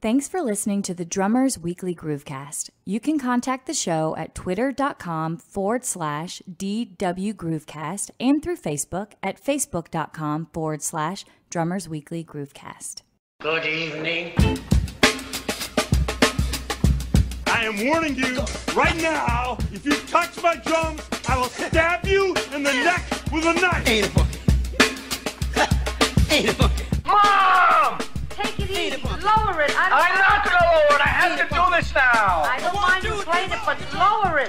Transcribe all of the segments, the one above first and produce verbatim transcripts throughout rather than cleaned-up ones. Thanks for listening to the Drummer's Weekly Groovecast. You can contact the show at twitter.com forward slash DW Groovecast and through Facebook at facebook.com forward slash Drummer's Weekly Groovecast. Good evening. I am warning you right now, if you touch my drums, I will stab you in the neck with a knife. Ain't a bucket. Ain't a bucket. Mom! Take it easy. Lower it. I'm, I'm not going to lower it. I have to do this now. I don't mind you playing it, but lower it.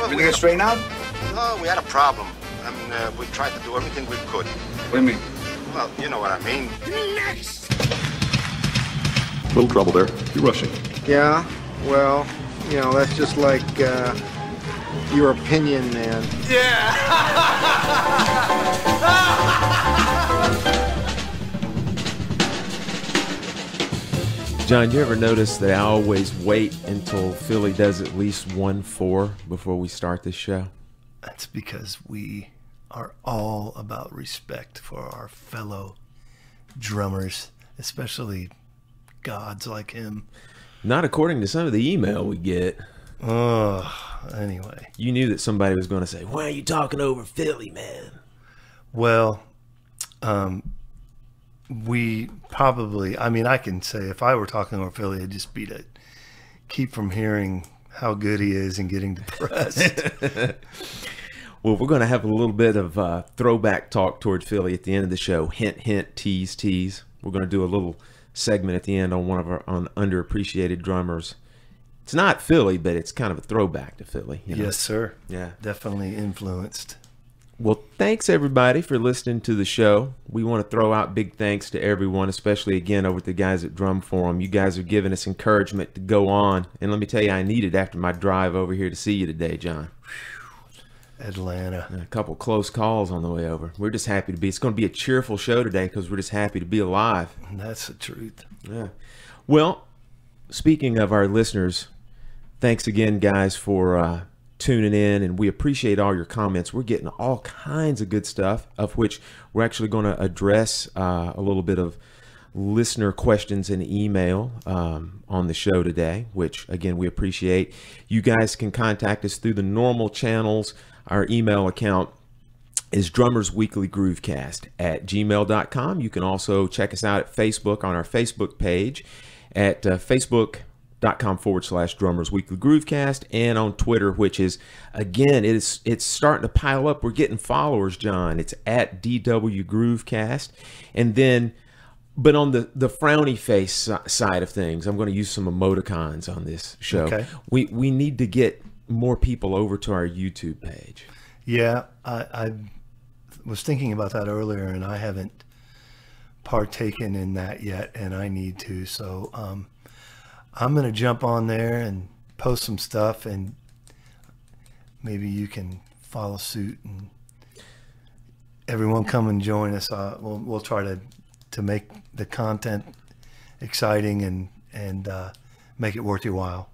We're going to get straightened out? No, we had a problem. I mean, uh, we tried to do everything we could. What do you mean? Well, you know what I mean. Next! Little trouble there. You're rushing. Yeah, well, you know, that's just like uh, your opinion, man. Yeah! John, you ever notice that I always wait until Philly does at least one four before we start this show? That's because we are all about respect for our fellow drummers, especially gods like him. Not according to some of the email we get. Oh, anyway. You knew that somebody was going to say, why are you talking over Philly, man? Well, um... we probably, I mean, I can say if I were talking over Philly, I'd just be to keep from hearing how good he is and getting depressed. Well, we're going to have a little bit of uh, throwback talk toward Philly at the end of the show. Hint, hint, tease, tease. We're going to do a little segment at the end on one of our on underappreciated drummers. It's not Philly, but it's kind of a throwback to Philly. You know? Yes, sir. Yeah. Definitely influenced. Well, thanks everybody for listening to the show. We want to throw out big thanks to everyone, especially again over to the guys at Drum Forum. You guys are giving us encouragement to go on. And let me tell you, I need it after my drive over here to see you today, John. Atlanta. And a couple close calls on the way over. We're just happy to be. It's going to be a cheerful show today because we're just happy to be alive. And that's the truth. Yeah. Well, speaking of our listeners, thanks again, guys, for... Uh, tuning in, and we appreciate all your comments. We're getting all kinds of good stuff, of which we're actually going to address uh, a little bit of listener questions and email um, on the show today, which again we appreciate. You guys can contact us through the normal channels. Our email account is drummers weekly groovecast at gmail dot com. You can also check us out at Facebook on our Facebook page at uh, Facebook dot com forward slash Drummers Weekly Groovecast, and on Twitter, which is again it is it's starting to pile up. We're getting followers, John. It's at D W Groovecast. And then, but on the the frowny face side of things, I'm going to use some emoticons on this show. Okay. We we need to get more people over to our YouTube page. Yeah, I, I was thinking about that earlier, and I haven't partaken in that yet, and I need to. So. Um, I'm going to jump on there and post some stuff, and maybe you can follow suit, and everyone come and join us. Uh, we'll, we'll try to, to make the content exciting and, and, uh, make it worth your while.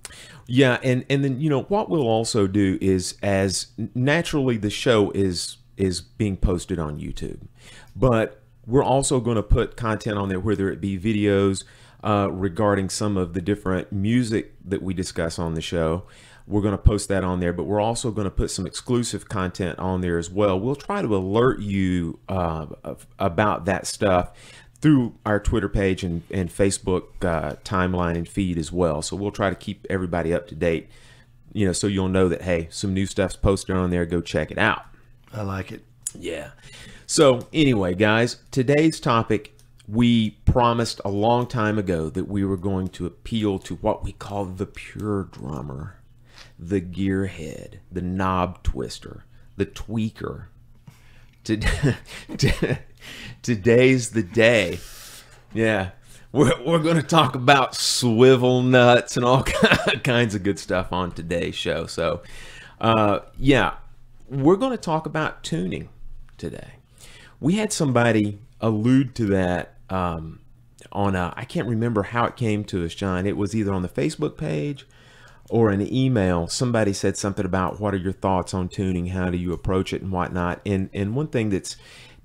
Yeah. And, and then, you know, what we'll also do is, as naturally the show is, is being posted on YouTube, but we're also going to put content on there, whether it be videos, Uh, regarding some of the different music that we discuss on the show. We're going to post that on there, but we're also going to put some exclusive content on there as well. We'll try to alert you uh, of, about that stuff through our Twitter page and, and Facebook uh, timeline and feed as well. So we'll try to keep everybody up to date, you know, so you'll know that, hey, some new stuff's posted on there. Go check it out. I like it. Yeah. So anyway, guys, today's topic, we promised a long time ago that we were going to appeal to what we call the pure drummer, the gearhead, the knob twister, the tweaker. Today's the day. Yeah, we're, we're going to talk about swivel nuts and all kinds of good stuff on today's show. So, uh, yeah, we're going to talk about tuning today. We had somebody allude to that um, on a, I can't remember how it came to us, John. It was either on the Facebook page or an email. Somebody said something about what are your thoughts on tuning? How do you approach it and whatnot? And, and one thing that's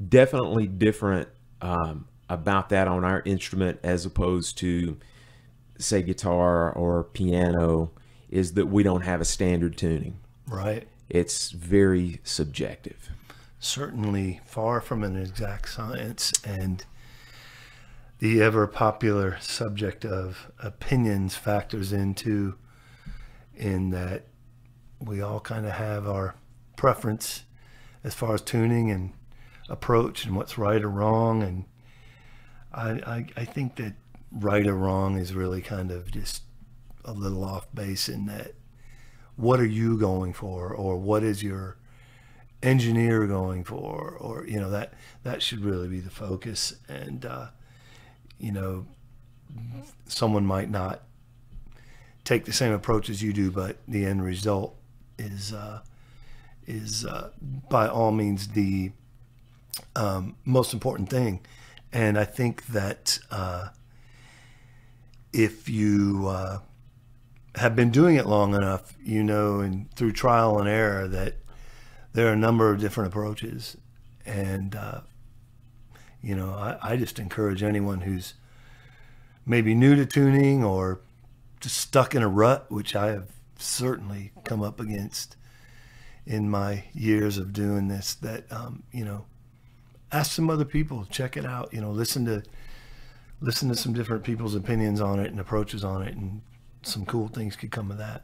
definitely different um, about that on our instrument as opposed to, say, guitar or piano, is that we don't have a standard tuning. Right. It's very subjective. Certainly far from an exact science, and the ever popular subject of opinions factors into in that we all kind of have our preference as far as tuning and approach and what's right or wrong. And I, I, I think that right or wrong is really kind of just a little off base in that what are you going for, or what is your engineer going for, or, you know, that, that should really be the focus. And, uh, you know, someone might not take the same approach as you do, but the end result is, uh, is, uh, by all means the, um, most important thing. And I think that, uh, if you, uh, have been doing it long enough, you know, and through trial and error, that there are a number of different approaches. And, uh, you know, I, I just encourage anyone who's maybe new to tuning or just stuck in a rut, which I have certainly come up against in my years of doing this, that, um, you know, ask some other people, check it out, you know, listen to, listen to some different people's opinions on it and approaches on it. And some cool things could come of that.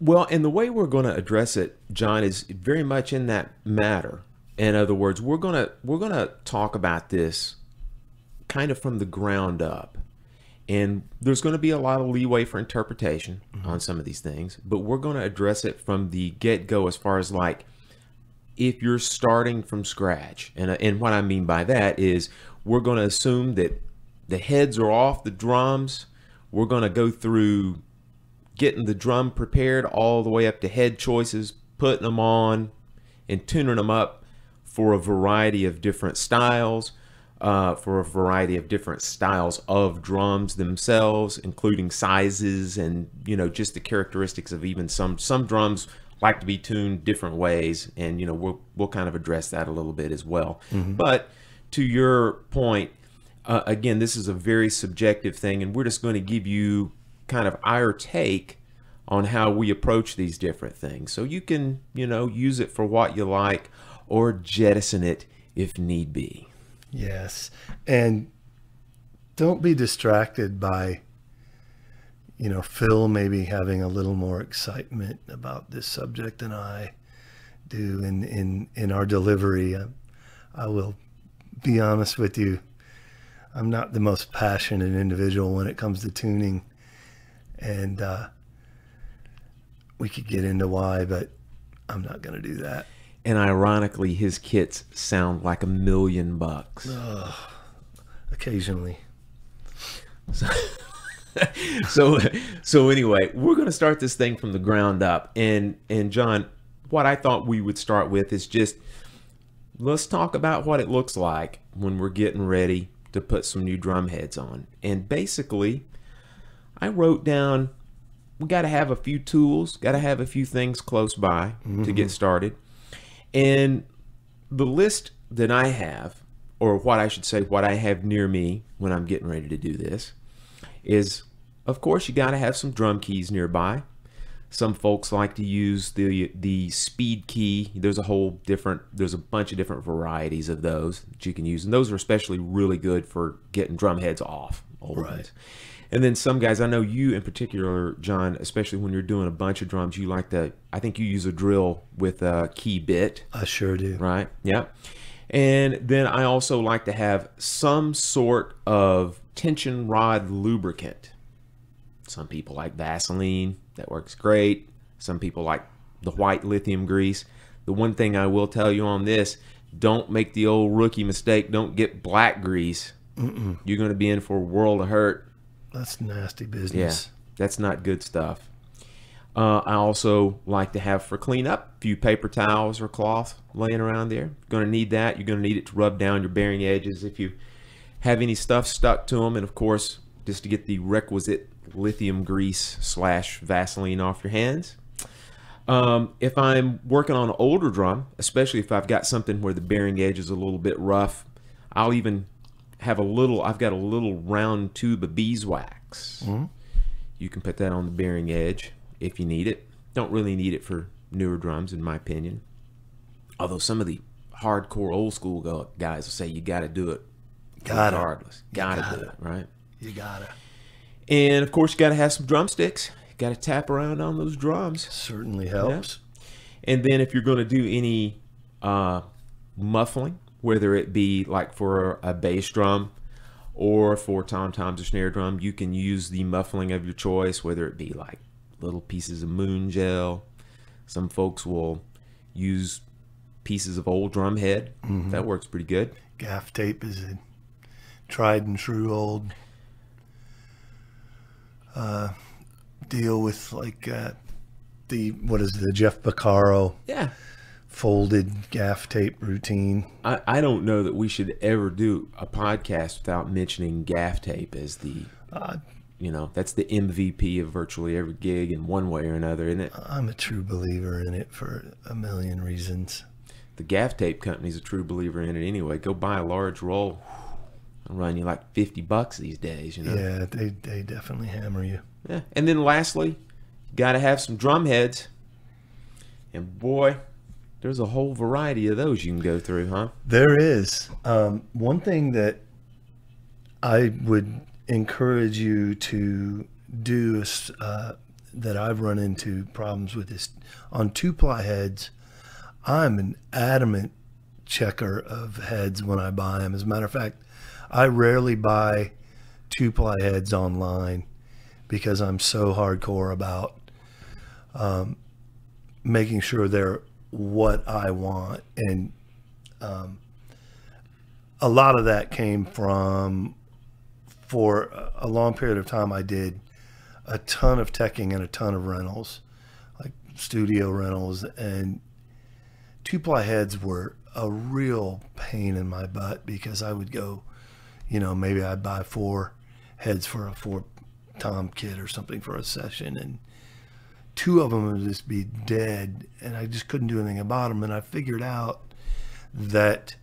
Well, and the way we're going to address it, John, is very much in that matter. In other words, we're going to, we're going to talk about this kind of from the ground up. And there's going to be a lot of leeway for interpretation mm-hmm. on some of these things, but we're going to address it from the get-go as far as like, if you're starting from scratch. And, and what I mean by that is we're going to assume that the heads are off the drums. We're going to go through getting the drum prepared all the way up to head choices, putting them on and tuning them up for a variety of different styles, uh, for a variety of different styles of drums themselves, including sizes and, you know, just the characteristics of even some, some drums like to be tuned different ways. And, you know, we'll, we'll kind of address that a little bit as well. Mm-hmm. But to your point, Uh, again, this is a very subjective thing, and we're just going to give you kind of our take on how we approach these different things. So you can, you know, use it for what you like or jettison it if need be. Yes. And don't be distracted by, you know, Phil maybe having a little more excitement about this subject than I do in, in, in our delivery. I, I will be honest with you. I'm not the most passionate individual when it comes to tuning, and uh, we could get into why, but I'm not going to do that. And ironically, his kits sound like a million bucks. Uh, occasionally. So, so, so anyway, we're going to start this thing from the ground up. And, and John, what I thought we would start with is just, let's talk about what it looks like when we're getting ready to put some new drum heads on. And basically, I wrote down, we got to have a few tools, got to have a few things close by mm-hmm. to get started. And the list that I have, or what I should say, what I have near me when I'm getting ready to do this, is, of course, you got to have some drum keys nearby. Some folks like to use the the speed key. There's a whole different, there's a bunch of different varieties of those that you can use. And those are especially really good for getting drum heads off. Old right. ones. And then some guys, I know you in particular, John, especially when you're doing a bunch of drums, you like to, I think you use a drill with a key bit. I sure do. Right, yeah. And then I also like to have some sort of tension rod lubricant. Some people like Vaseline. That works great. Some people like the white lithium grease. The one thing I will tell you on this, don't make the old rookie mistake. Don't get black grease. Mm-mm. You're going to be in for a world of hurt. That's nasty business. Yeah, that's not good stuff. Uh, I also like to have for cleanup a few paper towels or cloth laying around there. You're going to need that. You're going to need it to rub down your bearing edges if you have any stuff stuck to them. And of course, just to get the requisite lithium grease slash Vaseline off your hands. Um, if I'm working on an older drum, especially if I've got something where the bearing edge is a little bit rough, I'll even have a little, I've got a little round tube of beeswax. Mm-hmm. You can put that on the bearing edge if you need it. Don't really need it for newer drums, in my opinion. Although some of the hardcore old school guys will say you got to do it gotta. regardless. Got to do it, right? You got to. And of course, you got to have some drumsticks. Got to tap around on those drums. Certainly helps. Yeah. And then if you're going to do any uh, muffling, whether it be like for a bass drum or for tom-toms or snare drum, you can use the muffling of your choice, whether it be like little pieces of moon gel. Some folks will use pieces of old drum head. Mm-hmm. That works pretty good. Gaff tape is a tried and true old uh, deal with like uh, the, what is it, the Jeff Porcaro? Yeah. Folded gaff tape routine. I, I don't know that we should ever do a podcast without mentioning gaff tape as the, uh, you know, that's the M V P of virtually every gig in one way or another, isn't it? I'm a true believer in it for a million reasons. The gaff tape company's a true believer in it anyway. Go buy a large roll. I'll run you like fifty bucks these days, you know? Yeah, they, they definitely hammer you. Yeah. And then lastly, you got to have some drum heads. And boy... there's a whole variety of those you can go through, huh? There is. Um, one thing that I would encourage you to do is, uh, that I've run into problems with is on two-ply heads. I'm an adamant checker of heads when I buy them. As a matter of fact, I rarely buy two-ply heads online because I'm so hardcore about um, making sure they're what I want. And um, a lot of that came from, for a long period of time, I did a ton of teching and a ton of rentals, like studio rentals, and two-ply heads were a real pain in my butt because I would go, you know, maybe I'd buy four heads for a four-tom kit or something for a session, and two of them would just be dead, and I just couldn't do anything about them. And I figured out that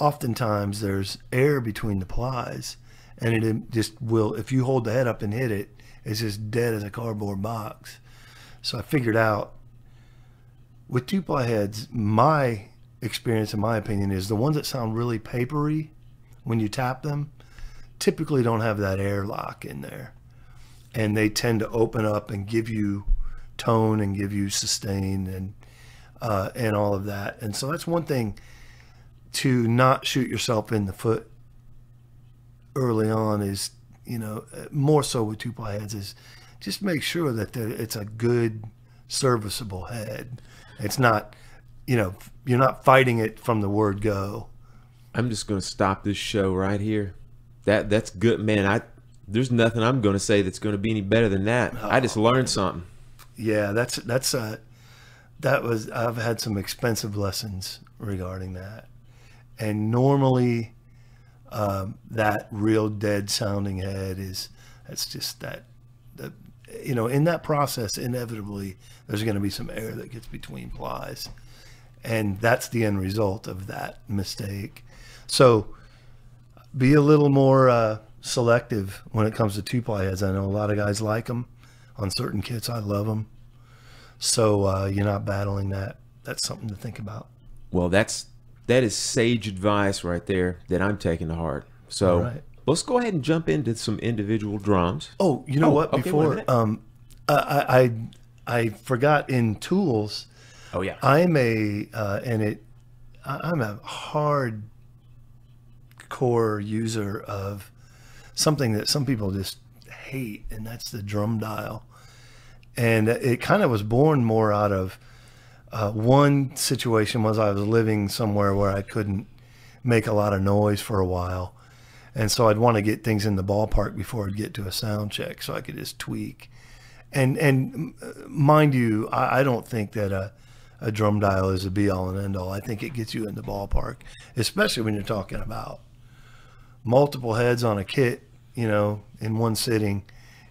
oftentimes there's air between the plies, and it just will, if you hold the head up and hit it, it's just dead as a cardboard box. So I figured out with two-ply heads, my experience and my opinion is the ones that sound really papery when you tap them typically don't have that air lock in there, and they tend to open up and give you tone and give you sustain and uh, and all of that. And so that's one thing to not shoot yourself in the foot early on is, you know, more so with two-ply heads, is just make sure that it's a good serviceable head. It's not, you know, you're not fighting it from the word go. I'm just going to stop this show right here. That that's good, man. I there's nothing I'm going to say that's going to be any better than that. Oh, I just learned man. something. Yeah, that's that's uh, that was I've had some expensive lessons regarding that, and normally um, that real dead sounding head is that's just that, that you know in that process inevitably there's going to be some air that gets between plies, and that's the end result of that mistake. So be a little more uh, selective when it comes to two ply heads. I know a lot of guys like them. On certain kits, I love them. So uh, you're not battling that. That's something to think about. Well, that's that is sage advice right there that I'm taking to heart. So right. Let's go ahead and jump into some individual drums. Oh, you know oh, what? Okay, Before um, I, I I forgot in tools. Oh yeah. I'm a uh, and it I'm a hardcore user of something that some people just hate, and that's the drum dial. And it kind of was born more out of uh, one situation was I was living somewhere where I couldn't make a lot of noise for a while, and so I'd want to get things in the ballpark before I'd get to a sound check so I could just tweak. And and mind you, I, I don't think that a, a drum dial is a be-all and end-all. I think it gets you in the ballpark, especially when you're talking about multiple heads on a kit, you know, in one sitting.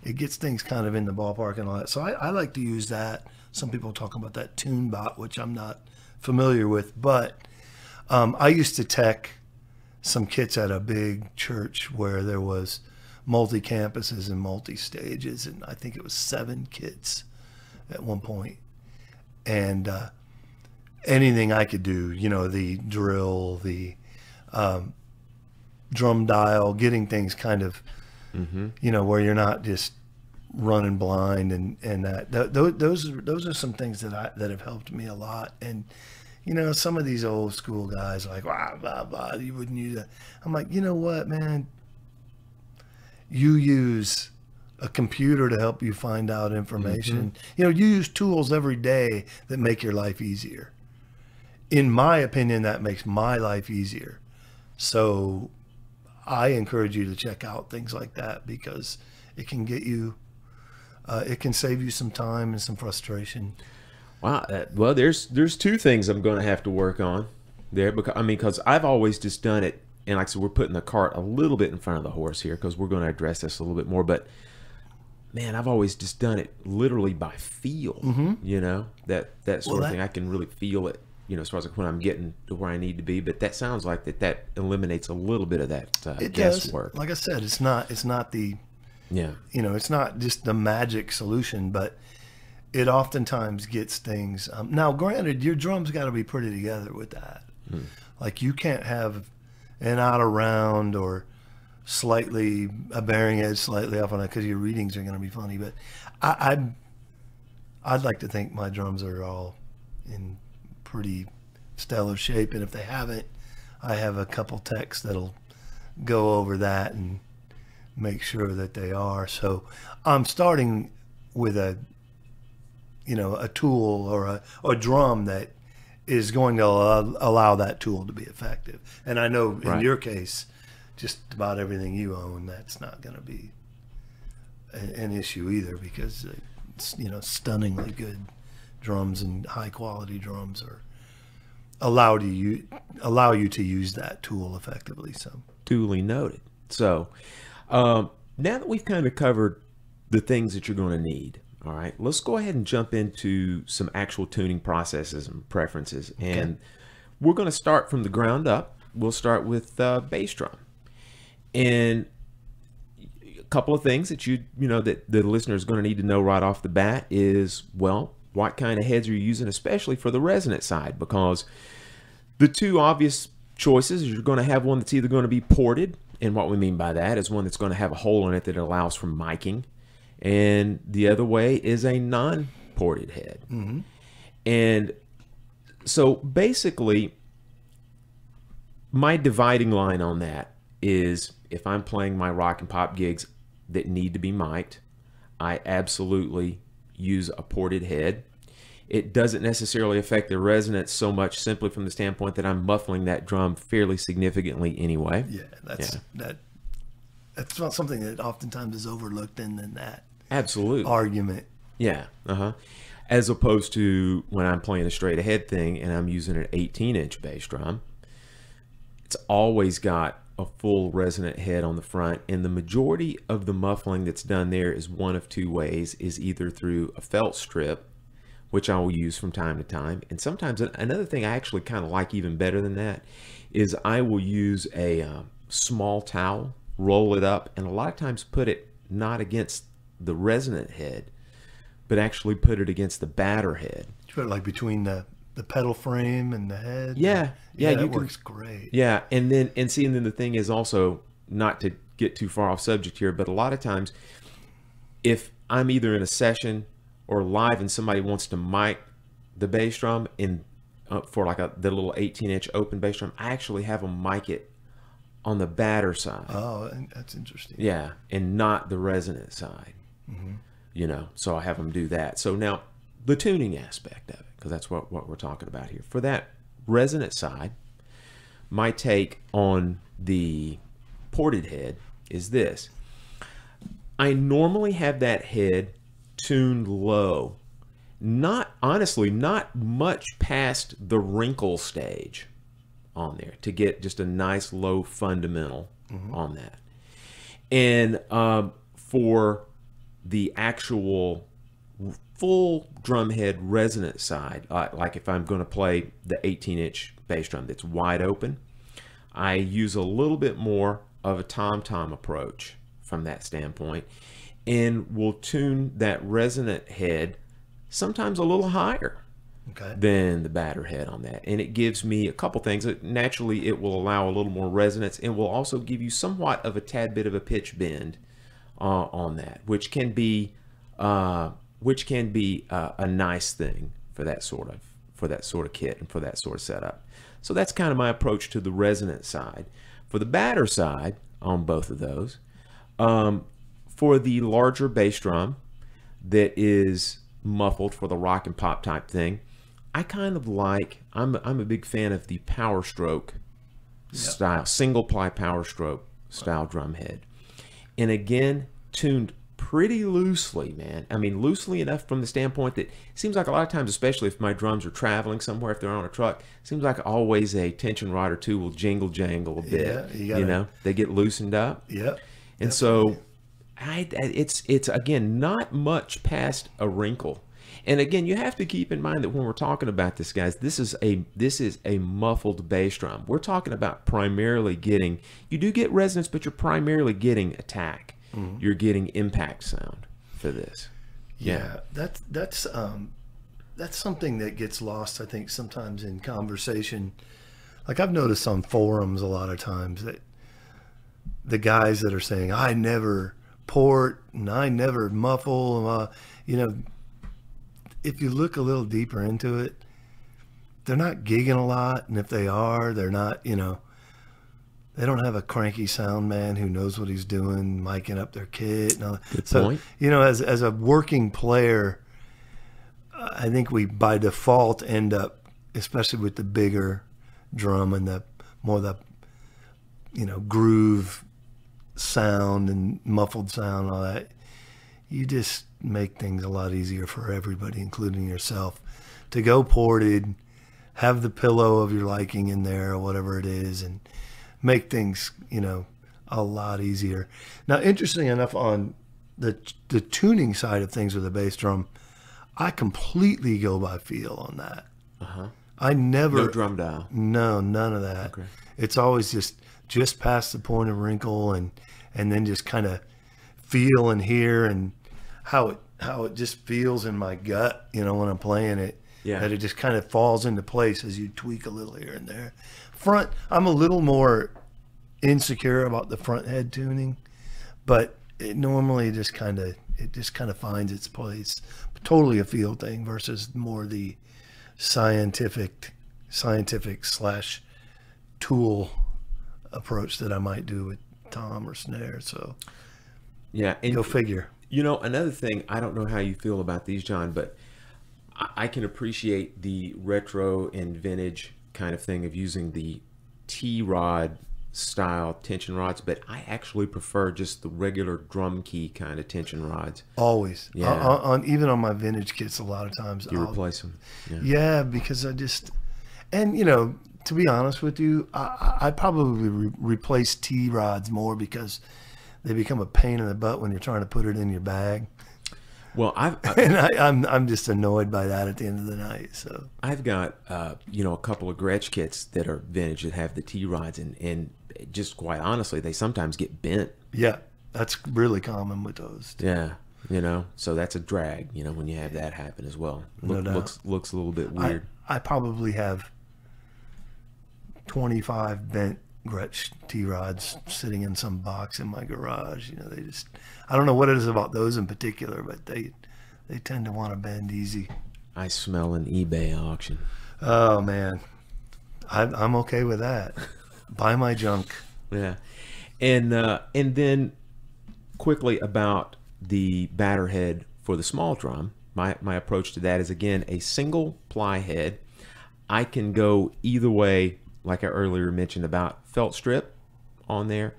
It gets things kind of in the ballpark and all that. So I, I like to use that. Some people talk about that TuneBot, which I'm not familiar with, but um, I used to tech some kits at a big church where there was multi-campuses and multi-stages, and I think it was seven kits at one point. And uh, anything I could do, you know, the drill, the um, drum dial, getting things kind of, mm-hmm. you know, where you're not just running blind, and and that th th those those are some things that I that have helped me a lot. And you know, some of these old school guys are like, blah, blah, blah, you wouldn't use that. I'm like, you know what, man? You use a computer to help you find out information. Mm-hmm. You know, you use tools every day that make your life easier. In my opinion, that makes my life easier. So I encourage you to check out things like that, because it can get you, uh, it can save you some time and some frustration. Wow. That, well, there's there's two things I'm going to have to work on there, because I mean, because I've always just done it, and like I said, we're putting the cart a little bit in front of the horse here, because we're going to address this a little bit more. But man, I've always just done it literally by feel. Mm-hmm. You know, that that sort well, of that, thing. I can really feel it. You know, as far as like when I'm getting to where I need to be. But that sounds like that that eliminates a little bit of that uh, it guesswork. Does. Like I said, it's not it's not the yeah you know it's not just the magic solution, but it oftentimes gets things. Um, now, granted, your drums got to be pretty together with that. Mm. Like, you can't have an out of round or slightly a bearing edge slightly off on it, because your readings are going to be funny. But I, I'd, I'd like to think my drums are all in pretty stellar shape. And if they haven't, I have a couple texts that'll go over that and make sure that they are. So I'm starting with a you know, a tool or a, or a drum that is going to allow, allow that tool to be effective. And I know in right. your case, just about everything you own, that's not going to be a, an issue either, because it's, you know, stunningly good drums and high quality drums are allowed to you allow you to use that tool effectively. So duly noted. So um, now that we've kind of covered the things that you're going to need, all right, let's go ahead and jump into some actual tuning processes and preferences. Okay. And we're going to start from the ground up. We'll start with uh, bass drum. And a couple of things that you, you know, that the listener is going to need to know right off the bat is, well, what kind of heads are you using, especially for the resonant side? Because the two obvious choices is you're going to have one that's either going to be ported. And what we mean by that is one that's going to have a hole in it that allows for miking. And the other way is a non-ported head. Mm-hmm. And so basically, my dividing line on that is, if I'm playing my rock and pop gigs that need to be mic'd, I absolutely use a ported head. It doesn't necessarily affect the resonance so much, simply from the standpoint that I'm muffling that drum fairly significantly anyway. Yeah, that's yeah. that. That's not something that oftentimes is overlooked in, in that absolute argument. Yeah. Uh-huh. As opposed to when I'm playing a straight ahead thing and I'm using an eighteen inch bass drum, it's always got a full resonant head on the front. And the majority of the muffling that's done there is one of two ways, is either through a felt strip, which I will use from time to time. And sometimes another thing I actually kind of like even better than that is I will use a uh, small towel, roll it up, and a lot of times put it not against the resonant head, but actually put it against the batter head. You put it like between the the pedal frame and the head. Yeah, yeah, yeah that you works can, great. Yeah, and then and see, and then the thing is also, not to get too far off subject here, but a lot of times, if I'm either in a session or live and somebody wants to mic the bass drum in uh, for like a the little eighteen inch open bass drum, I actually have them mic it on the batter side. Oh, that's interesting. Yeah, and not the resonant side. Mm-hmm. You know, so I have them do that. So now the tuning aspect of it, because that's what, what we're talking about here. For that resonant side, my take on the ported head is this. I normally have that head tuned low. Not, honestly, not much past the wrinkle stage on there, to get just a nice low fundamental mm-hmm. on that. And um, for the actual full drumhead resonant side, uh, like if I'm going to play the eighteen inch bass drum that's wide open, I use a little bit more of a tom-tom approach from that standpoint, and will tune that resonant head sometimes a little higher okay. than the batter head on that. And it gives me a couple things. Naturally, it will allow a little more resonance, and will also give you somewhat of a tad bit of a pitch bend uh, on that, which can be uh, which can be uh, a nice thing for that sort of for that sort of kit and for that sort of setup. So that's kind of my approach to the resonant side. For the batter side on both of those, um, for the larger bass drum that is muffled for the rock and pop type thing, I kind of like, I'm, I'm a big fan of the power stroke yep. style, single ply power stroke style right. drum head. And again, tuned pretty loosely, man. I mean, loosely enough from the standpoint that it seems like a lot of times, especially if my drums are traveling somewhere, if they're on a truck, it seems like always a tension rod or two will jingle jangle a bit. Yeah, you, gotta, you know, they get loosened up. Yeah. And definitely. so I, it's, it's again, not much past a wrinkle. And again, you have to keep in mind that when we're talking about this, guys, this is a, this is a muffled bass drum. We're talking about primarily getting, you do get resonance, but you're primarily getting attack. Mm-hmm. You're getting impact sound for this. Yeah, yeah. That's, that's, um, that's something that gets lost, I think, sometimes in conversation. Like I've noticed on forums a lot of times that the guys that are saying, I never port and I never muffle, uh, you know, if you look a little deeper into it, they're not gigging a lot. And if they are, they're not, you know, they don't have a cranky sound man who knows what he's doing, miking up their kit. And all that. Good so, point. You know, as, as a working player, I think we by default end up, especially with the bigger drum and the more the, you know, groove sound and muffled sound, and all that, you just make things a lot easier for everybody, including yourself, to go ported, have the pillow of your liking in there or whatever it is, and make things, you know, a lot easier. Now, interesting enough, on the the tuning side of things with the bass drum, I completely go by feel on that. Uh-huh. I never... No drum dial. No, none of that. Okay. It's always just just past the point of wrinkle, and and then just kind of feel and hear and how it how it just feels in my gut, you know, when I'm playing it. Yeah. That it just kind of falls into place as you tweak a little here and there. Front, I'm a little more insecure about the front head tuning, but it normally just kind of it just kind of finds its place. Totally a feel thing versus more the scientific scientific slash tool approach that I might do with tom or snare. So yeah, and go figure. You know, another thing, I don't know how you feel about these, John, but I can appreciate the retro and vintage kind of thing of using the T-rod style tension rods, but I actually prefer just the regular drum key kind of tension rods. Always. Yeah. On, on, even on my vintage kits, a lot of times. You I'll, replace them. Yeah. yeah, because I just, and you know, to be honest with you, I, I probably re replace T-rods more because they become a pain in the butt when you're trying to put it in your bag. Well, I've, I've, and I, I'm I'm just annoyed by that at the end of the night. So I've got uh, you know, a couple of Gretsch kits that are vintage that have the T rods, and and just quite honestly, they sometimes get bent. Yeah, that's really common with those. Too. Yeah, you know, so that's a drag. You know, when you have that happen as well, Look, no doubt. looks looks a little bit weird. I, I probably have twenty-five bent Gretsch T rods sitting in some box in my garage. You know, they just, I don't know what it is about those in particular, but they they tend to want to bend easy. I smell an eBay auction. Oh man, I, I'm okay with that. Buy my junk. Yeah, and uh, and then quickly about the batter head for the small drum. My my approach to that is again a single ply head. I can go either way. Like I earlier mentioned about felt strip on there,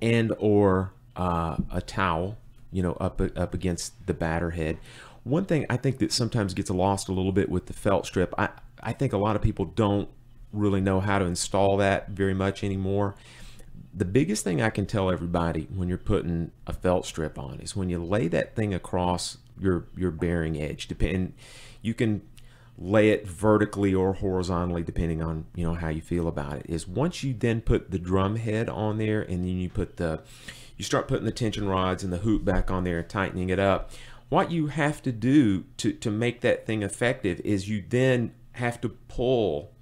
and or uh, a towel, you know, up up against the batter head. One thing I think that sometimes gets lost a little bit with the felt strip, I, I think a lot of people don't really know how to install that very much anymore. The biggest thing I can tell everybody when you're putting a felt strip on is when you lay that thing across your, your bearing edge, depend, you can lay it vertically or horizontally, depending on, you know, how you feel about it, is once you then put the drum head on there, and then you put the, you start putting the tension rods and the hoop back on there and tightening it up, what you have to do to, to make that thing effective is you then have to pull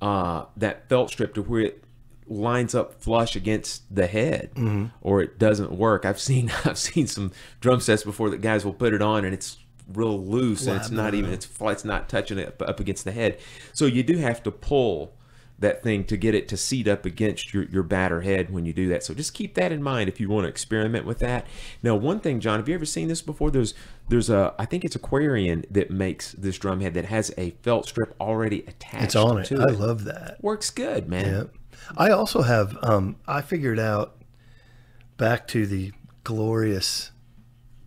uh, that felt strip to where it lines up flush against the head, mm-hmm. or it doesn't work. I've seen I've seen some drum sets before that guys will put it on and it's real loose, and it's not even, it's it's not touching it up against the head. So you do have to pull that thing to get it to seat up against your, your batter head when you do that. So just keep that in mind if you want to experiment with that. Now, one thing, John, have you ever seen this before? There's there's a, I think it's Aquarian that makes this drum head that has a felt strip already attached. It's on it. I love that. Works good, man. Yeah. I also have, um, I figured out, back to the glorious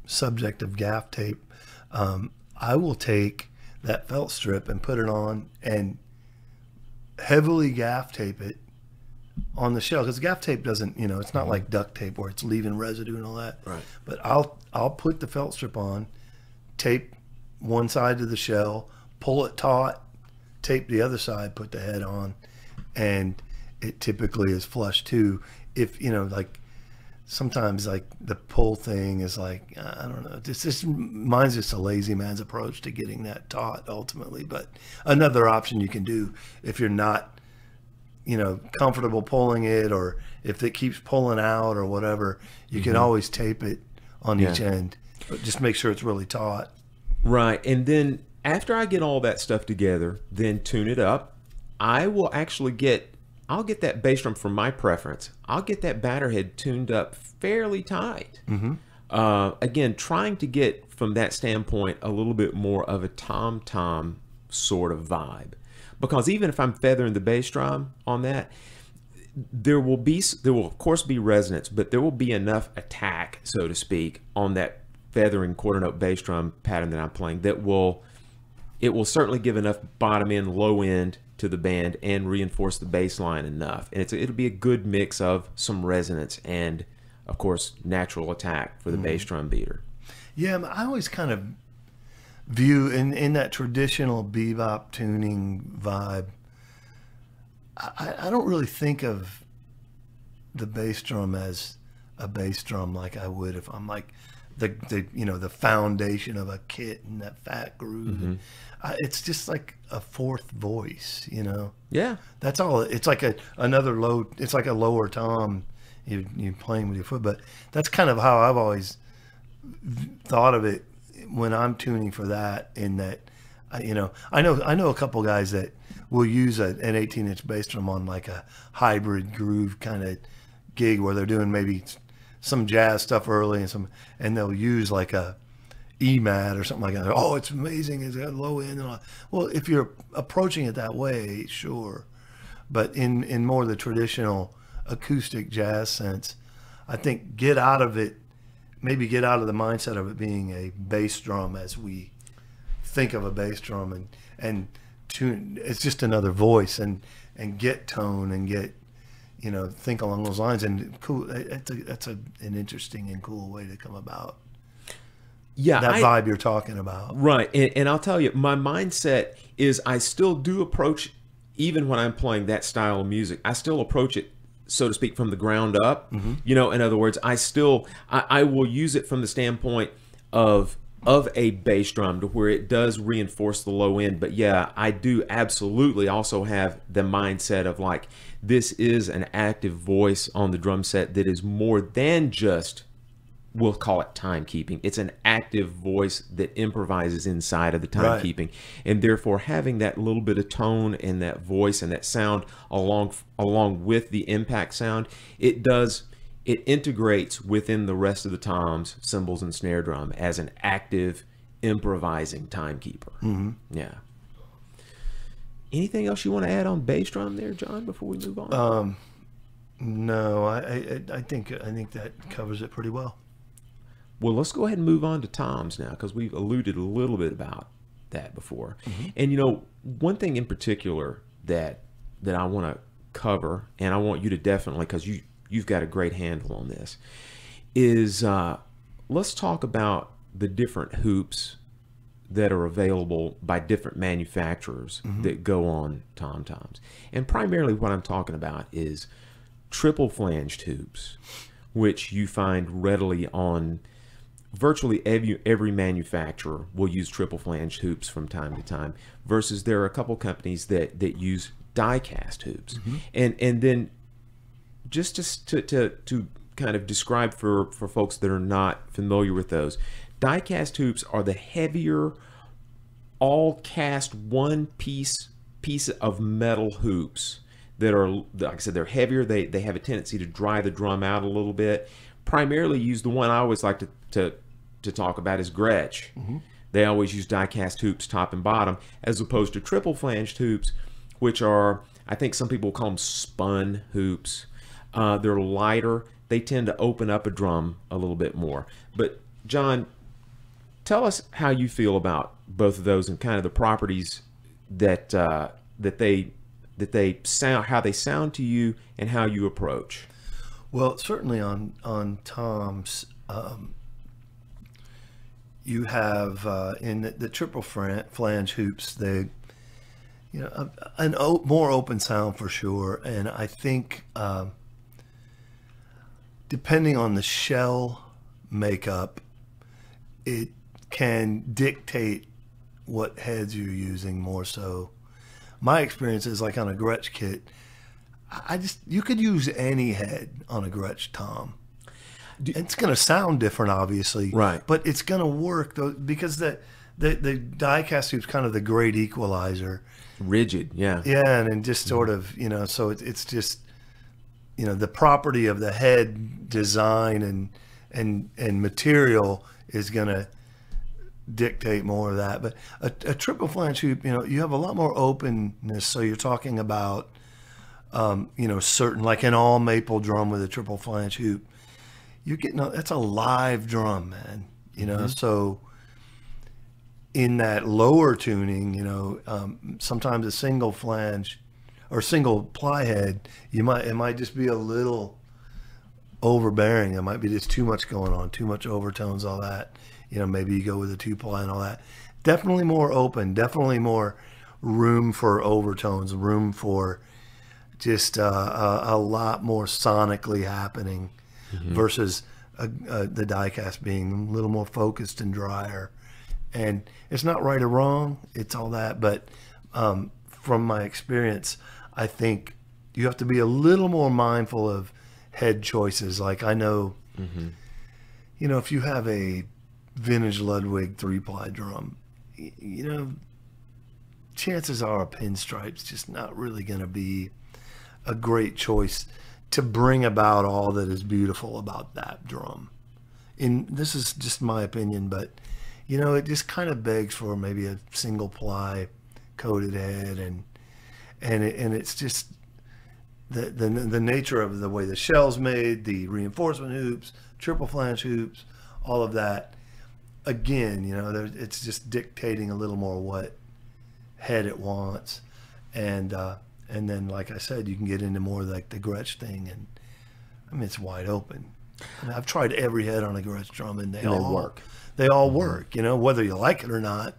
subject of gaff tape, um, I will take that felt strip and put it on and heavily gaff tape it on the shell, because gaff tape doesn't, you know, it's not like duct tape where it's leaving residue and all that. Right. But I'll I'll put the felt strip on, tape one side to the shell, pull it taut, tape the other side, put the head on, and it typically is flush too. If, you know, like sometimes like the pull thing is like, I don't know, this is, mine's just a lazy man's approach to getting that taut ultimately. But another option you can do if you're not, you know, comfortable pulling it, or if it keeps pulling out or whatever, you mm-hmm. can always tape it on yeah. each end, but just make sure it's really taut. Right. And then after I get all that stuff together, then tune it up. I will actually get, I'll get that bass drum, for my preference, I'll get that batter head tuned up fairly tight. Mm-hmm. Uh, again, trying to get, from that standpoint, a little bit more of a tom-tom sort of vibe. Because even if I'm feathering the bass drum on that, there will be, there will of course be resonance, but there will be enough attack, so to speak, on that feathering quarter note bass drum pattern that I'm playing that will, it will certainly give enough bottom end, low end to the band and reinforce the bass line enough. And it's a, it'll be a good mix of some resonance and, of course, natural attack for the mm-hmm. bass drum beater. Yeah, I always kind of view in, in that traditional bebop tuning vibe, I, I don't really think of the bass drum as a bass drum like I would if I'm like the, the you know, the foundation of a kit and that fat groove. Mm-hmm. I, it's just like a fourth voice, you know. Yeah, that's all. It's like a another low, it's like a lower tom you, you're playing with your foot. But that's kind of how I've always thought of it when I'm tuning for that, in that I, you know I know I know a couple guys that will use a, an eighteen inch bass drum on like a hybrid groove kind of gig where they're doing maybe some jazz stuff early and some, and they'll use like a E MAT or something like that. Oh, it's amazing, it's got low end and all. Well, if you're approaching it that way, sure. But in in more the traditional acoustic jazz sense, I think get out of it, maybe get out of the mindset of it being a bass drum as we think of a bass drum, and and tune, it's just another voice, and and get tone and get, you know, think along those lines. And cool, that's a, that's a, an interesting and cool way to come about. Yeah, that I, vibe you're talking about. Right. And, and I'll tell you, my mindset is I still do approach, even when I'm playing that style of music, I still approach it, so to speak, from the ground up. Mm-hmm. You know, in other words, I still, I, I will use it from the standpoint of of a bass drum, to where it does reinforce the low end. But yeah, I do absolutely also have the mindset of like, this is an active voice on the drum set that is more than just, we'll call it timekeeping. It's an active voice that improvises inside of the timekeeping. Right. And therefore having that little bit of tone and that voice and that sound along along with the impact sound, it does, it integrates within the rest of the toms, cymbals, and snare drum as an active improvising timekeeper. Mm-hmm. Yeah. Anything else you want to add on bass drum there, John, before we move on? Um, no, I, I, I think I think that covers it pretty well. Well, let's go ahead and move on to toms now, because we've alluded a little bit about that before. Mm-hmm. And, you know, one thing in particular that that I want to cover, and I want you to definitely, because you, you've got a great handle on this, is uh, let's talk about the different hoops that are available by different manufacturers mm-hmm. that go on tom-toms. And primarily what I'm talking about is triple flange tubes, which you find readily on virtually every, every manufacturer will use triple flange hoops from time to time, versus there are a couple companies that, that use die cast hoops. Mm-hmm. And, and then just to, to, to kind of describe for, for folks that are not familiar with those, die cast hoops are the heavier, all cast one piece, piece of metal hoops that are, like I said, they're heavier. They, they have a tendency to dry the drum out a little bit. Primarily use the one I always like to, to, to talk about is Gretsch. Mm-hmm. They always use die cast hoops top and bottom, as opposed to triple flanged hoops, which are, I think some people call them spun hoops. Uh, they're lighter. They tend to open up a drum a little bit more. But John, tell us how you feel about both of those and kind of the properties that, uh, that they, that they sound, how they sound to you and how you approach. Well, certainly on on toms, um, you have uh, in the, the triple flange hoops, they, you know, a, an o more open sound for sure, and I think uh, depending on the shell makeup, it can dictate what heads you're using more so. My experience is like on a Gretsch kit, I just, you could use any head on a Gretsch tom. It's going to sound different, obviously, right? But it's going to work though, because the the, the die cast is kind of the great equalizer. Rigid, yeah, yeah, and, and just sort of, you know, so it, it's just, you know, the property of the head design and and and material is going to dictate more of that. But a, a triple flange hoop, you know, you have a lot more openness, so you're talking about. Um, you know, certain, like an all maple drum with a triple flange hoop, you're getting a, that's a live drum, man, you know. Mm-hmm. So in that lower tuning, you know, um, sometimes a single flange or single ply head, you might, it might just be a little overbearing. It might be just too much going on, too much overtones, all that, you know. Maybe you go with a two ply and all that. Definitely more open, definitely more room for overtones, room for just uh, a, a lot more sonically happening. Mm-hmm. Versus a, a, the die cast being a little more focused and drier. And it's not right or wrong, it's all that, but um, from my experience, I think you have to be a little more mindful of head choices. Like I know, mm-hmm. you know, if you have a vintage Ludwig three-ply drum, you, you know, chances are a pinstripe's just not really gonna be a great choice to bring about all that is beautiful about that drum. And this is just my opinion, but you know, it just kind of begs for maybe a single ply coated head, and and it, and it's just the, the the nature of the way the shell's made, the reinforcement hoops, triple flange hoops, all of that. Again, you know, there, it's just dictating a little more what head it wants, and. Uh, And then, like I said, you can get into more like the Gretsch thing, and I mean it's wide open. I mean, I've tried every head on a Gretsch drum, and they and all they work. They all work, you know, whether you like it or not.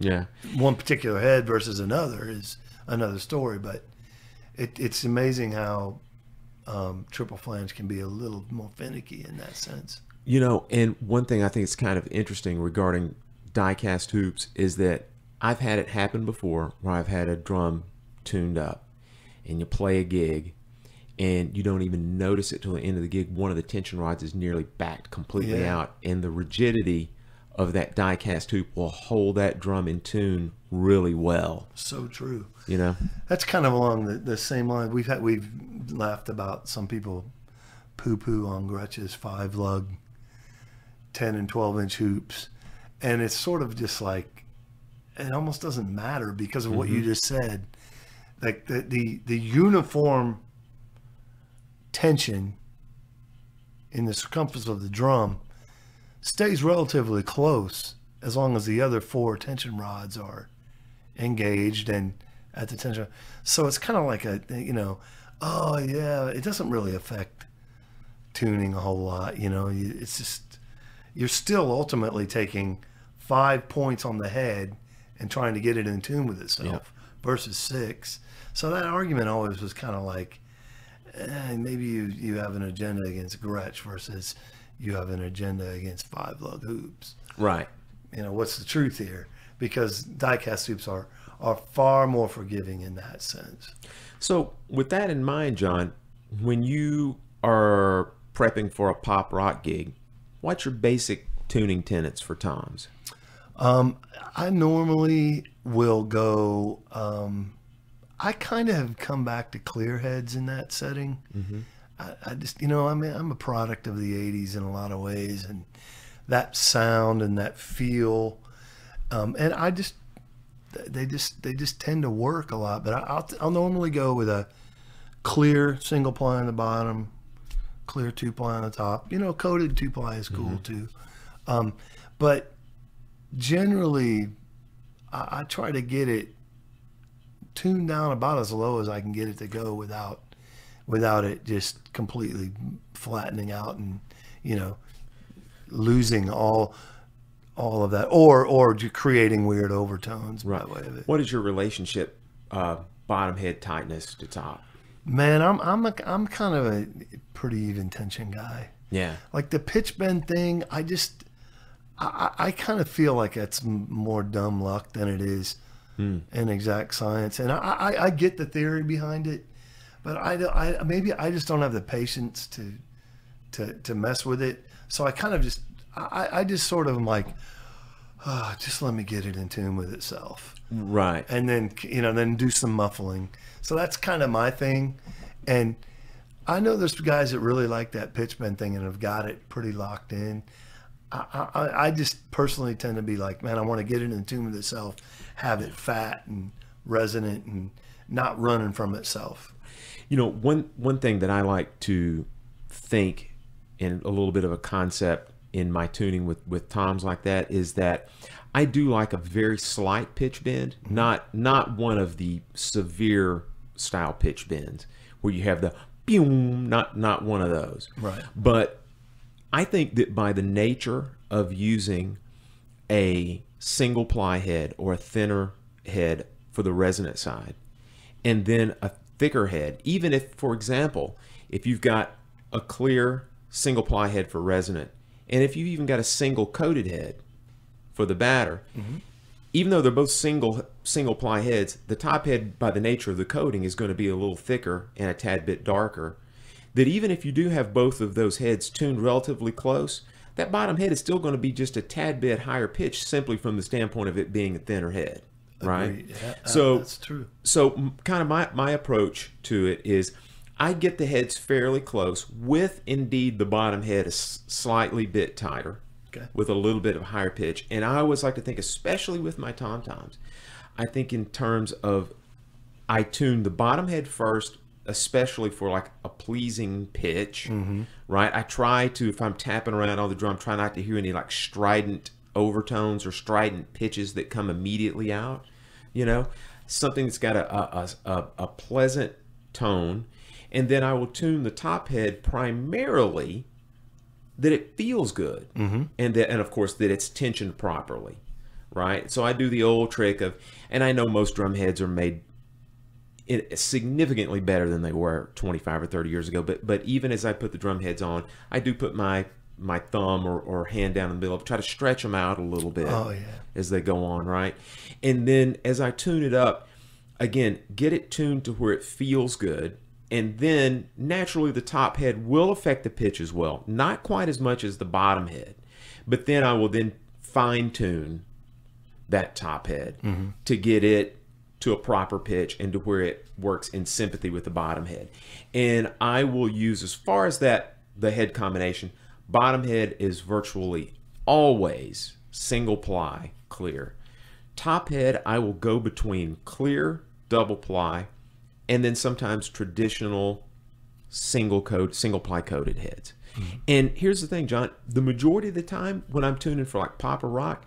Yeah. One particular head versus another is another story, but it, it's amazing how um, triple flange can be a little more finicky in that sense. You know, and one thing I think is kind of interesting regarding die cast hoops is that I've had it happen before where I've had a drum tuned up and you play a gig and you don't even notice it till the end of the gig. One of the tension rods is nearly backed completely yeah. out, and the rigidity of that die cast hoop will hold that drum in tune really well. So true. You know, that's kind of along the, the same line. We've had, we've laughed about some people poo poo on Gretsch's five lug ten and twelve inch hoops. And it's sort of just like, it almost doesn't matter because of what mm-hmm. you just said. Like the, the, the uniform tension in the circumference of the drum stays relatively close as long as the other four tension rods are engaged and at the tension. So it's kind of like a, you know, oh yeah, it doesn't really affect tuning a whole lot. You know, it's just, you're still ultimately taking five points on the head and trying to get it in tune with itself, yeah, versus six. So that argument always was kind of like, eh, maybe you, you have an agenda against Gretsch versus you have an agenda against five lug hoops. Right. You know, what's the truth here? Because die-cast hoops are, are far more forgiving in that sense. So with that in mind, John, when you are prepping for a pop rock gig, what's your basic tuning tenets for toms? Um, I normally will go, um, I kind of have come back to clear heads in that setting. Mm-hmm. I, I just, you know, I mean, I'm a product of the eighties in a lot of ways, and that sound and that feel. Um, and I just, they just, they just tend to work a lot, but I, I'll, I'll normally go with a clear single ply on the bottom, clear two ply on the top, you know, coated two ply is cool, mm-hmm, too. Um, but generally I, I try to get it tuned down about as low as I can get it to go without, without it just completely flattening out and, you know, losing all, all of that, or, or creating weird overtones, right, by way of it. What is your relationship, uh, bottom head tightness to top? Man, I'm, I'm, a, I'm kind of a pretty even tension guy. Yeah. Like the pitch bend thing, I just, I, I kind of feel like that's more dumb luck than it is hmm. an exact science. And I, I, I get the theory behind it, but I, I, maybe I just don't have the patience to, to, to mess with it. So I kind of just, I, I just sort of am like, oh, just let me get it in tune with itself. Right. And then, you know, then do some muffling. So that's kind of my thing. And I know there's guys that really like that pitch bend thing and have got it pretty locked in. I, I, I just personally tend to be like, man, I want to get it in tune with itself, have it fat and resonant and not running from itself. You know, one, one thing that I like to think in a little bit of a concept in my tuning with, with toms like that is that I do like a very slight pitch bend, not, not one of the severe style pitch bends where you have the boom, not, not one of those. Right. But I think that by the nature of using a single ply head or a thinner head for the resonant side, and then a thicker head, even if, for example, if you've got a clear single ply head for resonant, and if you've even got a single coated head for the batter, mm-hmm, even though they're both single single ply heads, the top head by the nature of the coating is going to be a little thicker and a tad bit darker, that even if you do have both of those heads tuned relatively close, that bottom head is still going to be just a tad bit higher pitch simply from the standpoint of it being a thinner head, right? Yeah, so, uh, that's true. So kind of my, my approach to it is, I get the heads fairly close with indeed the bottom head is slightly bit tighter, okay, with a little bit of higher pitch. And I always like to think, especially with my tom-toms, I think in terms of, I tune the bottom head first, especially for like a pleasing pitch, mm-hmm, right? I try to, if I'm tapping around on the drum, try not to hear any like strident overtones or strident pitches that come immediately out, you know, something that's got a, a, a, a pleasant tone. And then I will tune the top head primarily that it feels good, mm-hmm, and that, and of course that it's tensioned properly, right? So I do the old trick of, and I know most drum heads are made significantly better than they were twenty-five or thirty years ago. But but even as I put the drum heads on, I do put my my thumb or, or hand down in the middle, try to stretch them out a little bit, oh, yeah, as they go on, right? And then as I tune it up, again, get it tuned to where it feels good. And then naturally the top head will affect the pitch as well, not quite as much as the bottom head, but then I will then fine tune that top head, mm-hmm, to get it to a proper pitch and to where it works in sympathy with the bottom head. And I will use, as far as that, the head combination, bottom head is virtually always single ply clear. Top head, I will go between clear, double ply, and then sometimes traditional single coat, single ply coated heads. Mm-hmm. And here's the thing, John, the majority of the time when I'm tuning for like pop or rock,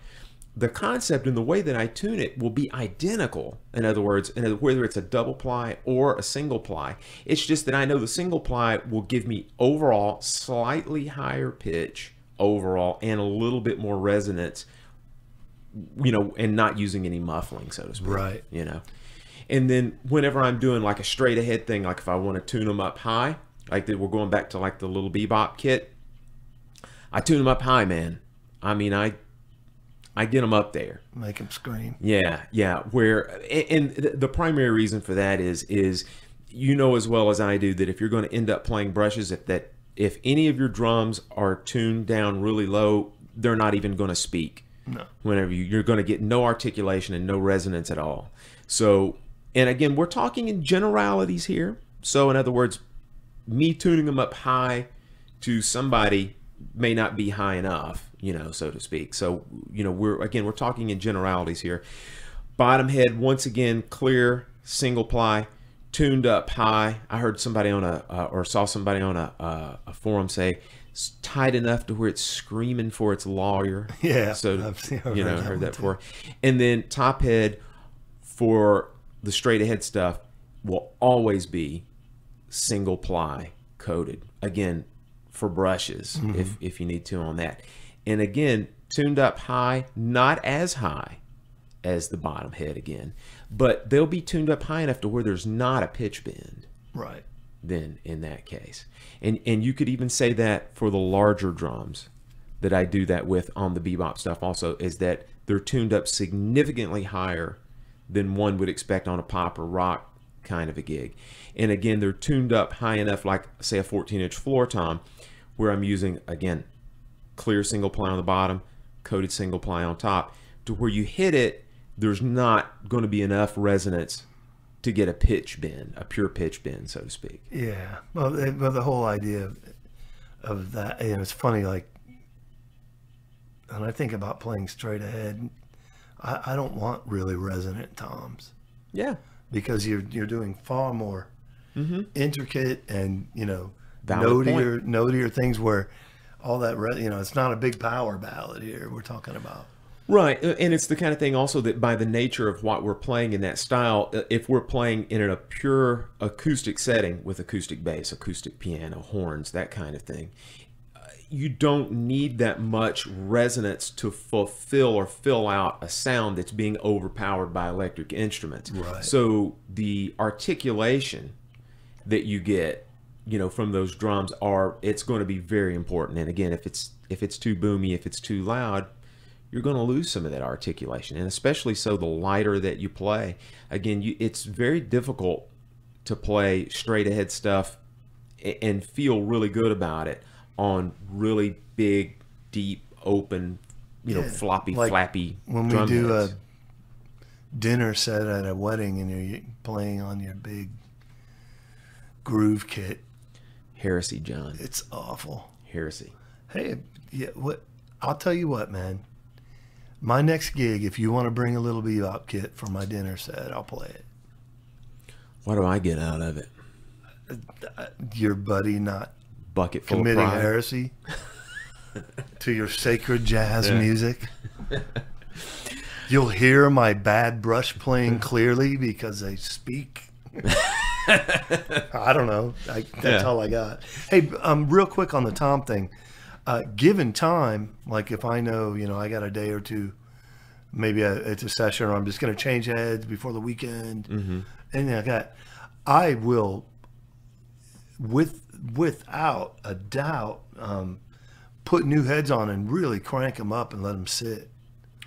the concept and the way that I tune it will be identical. In other words, whether it's a double ply or a single ply, it's just that I know the single ply will give me overall slightly higher pitch overall and a little bit more resonance you know, and not using any muffling, so to speak. Right. You know, and then whenever I'm doing like a straight ahead thing, like if I want to tune them up high, like that, we're going back to like the little bebop kit. I tune them up high, man. I mean, I, I get them up there. Make them scream. Yeah. Yeah. Where, and the primary reason for that is, is, you know, as well as I do, that if you're going to end up playing brushes, if that, if any of your drums are tuned down really low, they're not even going to speak. No. Whenever you, you're going to get no articulation and no resonance at all. So, and again, we're talking in generalities here. So in other words, me tuning them up high to somebody may not be high enough, you know, so to speak. So, you know, we're, again, we're talking in generalities here. Bottom head, once again, clear, single ply, tuned up high. I heard somebody on a, uh, or saw somebody on a, uh, a forum say, it's tight enough to where it's screaming for its lawyer. Yeah. So, I've seen, I've you know, heard, heard that before. And then top head for the straight ahead stuff will always be single ply coated. Again, for brushes, mm-hmm. if, if you need to on that. And again, tuned up high, not as high as the bottom head again, but they'll be tuned up high enough to where there's not a pitch bend. Right. Then in that case. And, and you could even say that for the larger drums that I do that with on the bebop stuff also, is that they're tuned up significantly higher than one would expect on a pop or rock kind of a gig. And again, they're tuned up high enough, like say a fourteen inch floor tom, where I'm using, again, clear single ply on the bottom, coated single ply on top, to where you hit it, there's not going to be enough resonance to get a pitch bend, a pure pitch bend, so to speak. Yeah, well, but the whole idea of, of that, and it's funny, like, and I think about playing straight ahead, I, I don't want really resonant toms. Yeah. Because you're, you're doing far more mm-hmm. intricate and, you know, notier, notier things where all that, you know, it's not a big power ballad here we're talking about. Right. And it's the kind of thing also that by the nature of what we're playing in that style, if we're playing in a pure acoustic setting with acoustic bass, acoustic piano, horns, that kind of thing, you don't need that much resonance to fulfill or fill out a sound that's being overpowered by electric instruments. Right. So the articulation that you get, you know, from those drums are, it's going to be very important. And again, if it's, if it's too boomy, if it's too loud, you're going to lose some of that articulation. And especially so the lighter that you play. Again, you, it's very difficult to play straight ahead stuff and feel really good about it on really big, deep, open, you know, yeah, floppy, like flappy when drum we do heads. A dinner set at a wedding and you're playing on your big groove kit. Heresy, John. It's awful. Heresy. Hey, yeah, what, I'll tell you what, man. My next gig, if you want to bring a little bebop kit for my dinner set, I'll play it. What do I get out of it? Your buddy not bucket full committing of heresy to your sacred jazz yeah. music. You'll hear my bad brush playing clearly because they speak. I don't know. I, that's yeah. all I got. Hey, um, real quick on the tom thing. Uh, given time, like if I know, you know, I got a day or two, maybe I, it's a session or I'm just going to change heads before the weekend, mm-hmm. anything like that, I will, with without a doubt, um, put new heads on and really crank them up and let them sit.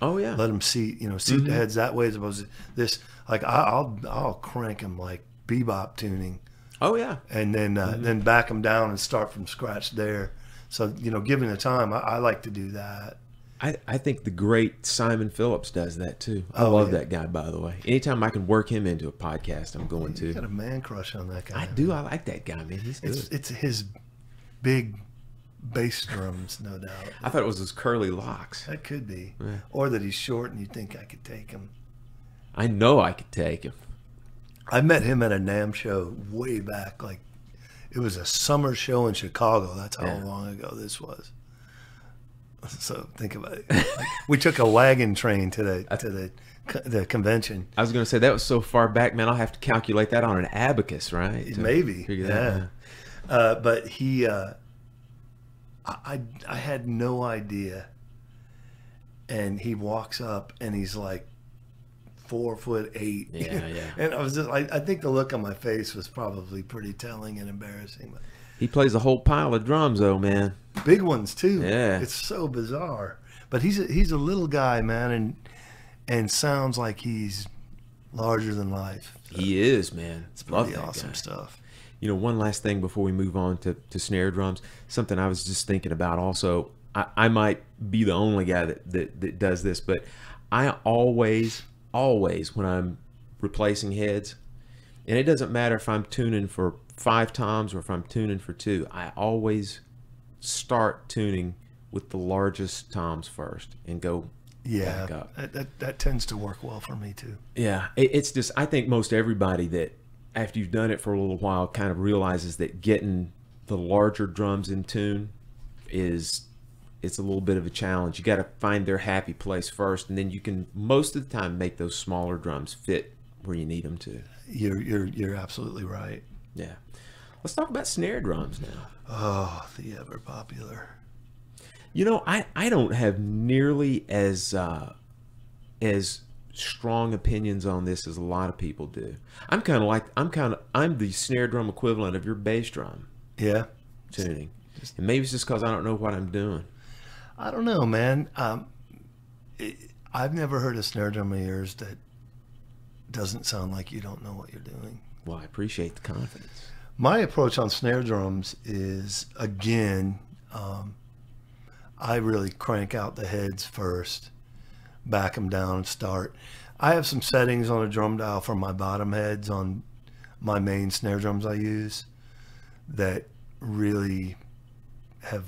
Oh yeah. Let them seat, you know, seat mm-hmm. the heads that way as opposed to this, like I, I'll, I'll crank them like bebop tuning. Oh yeah. And then, uh, mm-hmm. then back them down and start from scratch there. So, you know, given the time, I, I like to do that. I, I think the great Simon Phillips does that, too. I oh, love yeah. that guy, by the way. Anytime I can work him into a podcast, I'm going to. You got a man crush on that guy. I man. do. I like that guy, man. He's it's, good. It's his big bass drums, no doubt. I thought it was his curly locks. That could be. Yeah. Or that he's short and you think I could take him. I know I could take him. I met him at a NAMM show way back, like, it was a summer show in Chicago. That's how yeah. long ago this was. So think about it. Like, we took a wagon train to the to the the convention. I was going to say that was so far back, man. I'll have to calculate that on an abacus, right? Maybe. Yeah. That uh, but he, uh, I I had no idea, and he walks up and he's like four foot eight. Yeah, yeah. And I was just like, I think the look on my face was probably pretty telling and embarrassing. He plays a whole pile of drums though, man. Big ones too. Yeah. It's so bizarre. But he's a, he's a little guy, man, and and sounds like he's larger than life. So he is, man. It's pretty awesome guy. Stuff. You know, one last thing before we move on to, to snare drums, something I was just thinking about also, I, I might be the only guy that, that, that does this, but I always, always, when I'm replacing heads, and it doesn't matter if I'm tuning for five toms or if I'm tuning for two, I always start tuning with the largest toms first and go yeah, back up. That, that, that tends to work well for me too. Yeah, it, it's just, I think most everybody that, after you've done it for a little while, kind of realizes that getting the larger drums in tune is, it's a little bit of a challenge. You got to find their happy place first, and then you can most of the time make those smaller drums fit where you need them to. You're, you're, you're absolutely right. Yeah. Let's talk about snare drums now. Oh, the ever popular. You know, I, I don't have nearly as, uh, as, strong opinions on this as a lot of people do. I'm kind of like, I'm kind of, I'm the snare drum equivalent of your bass drum. Yeah. Tuning. Just, and maybe it's just because I don't know what I'm doing. I don't know, man. Um, it, I've never heard a snare drum of yours that doesn't sound like you don't know what you're doing. Well, I appreciate the confidence. My approach on snare drums is, again, um, I really crank out the heads first. Back them down and start. I have some settings on a drum dial for my bottom heads on my main snare drums I use that really have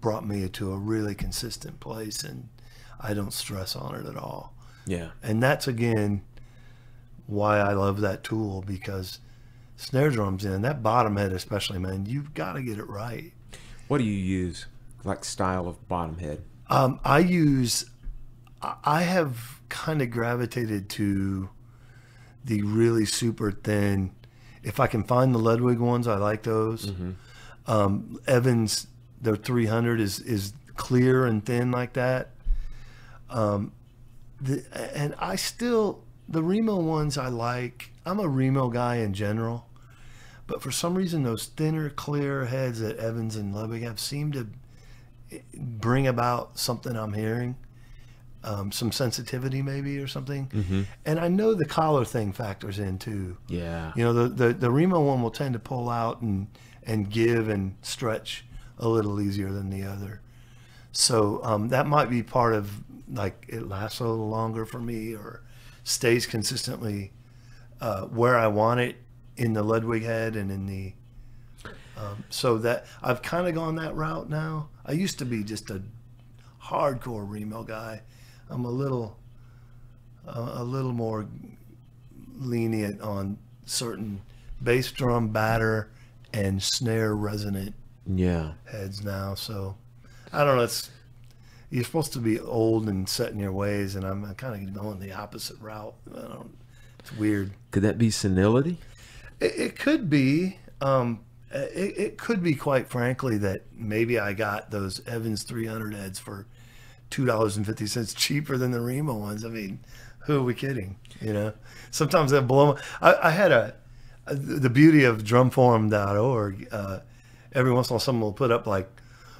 brought me to a really consistent place, and I don't stress on it at all. Yeah. And that's again why I love that tool, because snare drums in that bottom head especially, man, you've got to get it right. What do you use, like style of bottom head? Um, I use I have kind of gravitated to the really super thin. If I can find the Ludwig ones, I like those. Mm-hmm. um, Evans, their three hundred is, is clear and thin like that. Um, the, and I still, the Remo ones I like. I'm a Remo guy in general, but for some reason those thinner, clear heads that Evans and Ludwig have seem to bring about something I'm hearing. Um, some sensitivity maybe or something. Mm-hmm. And I know the collar thing factors in too. Yeah. You know, the, the, the Remo one will tend to pull out and, and give and stretch a little easier than the other. So um, that might be part of, like, it lasts a little longer for me or stays consistently uh, where I want it in the Ludwig head and in the, um, so that I've kind of gone that route now. I used to be just a hardcore Remo guy. I'm a little, uh, a little more lenient on certain bass drum batter and snare resonant yeah. heads now. So I don't know. It's, you're supposed to be old and set in your ways, and I'm kind of going the opposite route. I don't, it's weird. Could that be senility? It, it could be. Um, it, it could be, quite frankly, that maybe I got those Evans three hundred heads for two dollars and fifty cents cheaper than the Remo ones. I mean, who are we kidding? You know, sometimes they blow. I, I had a, a the beauty of drum forum dot org. Uh, every once in a while, someone will put up like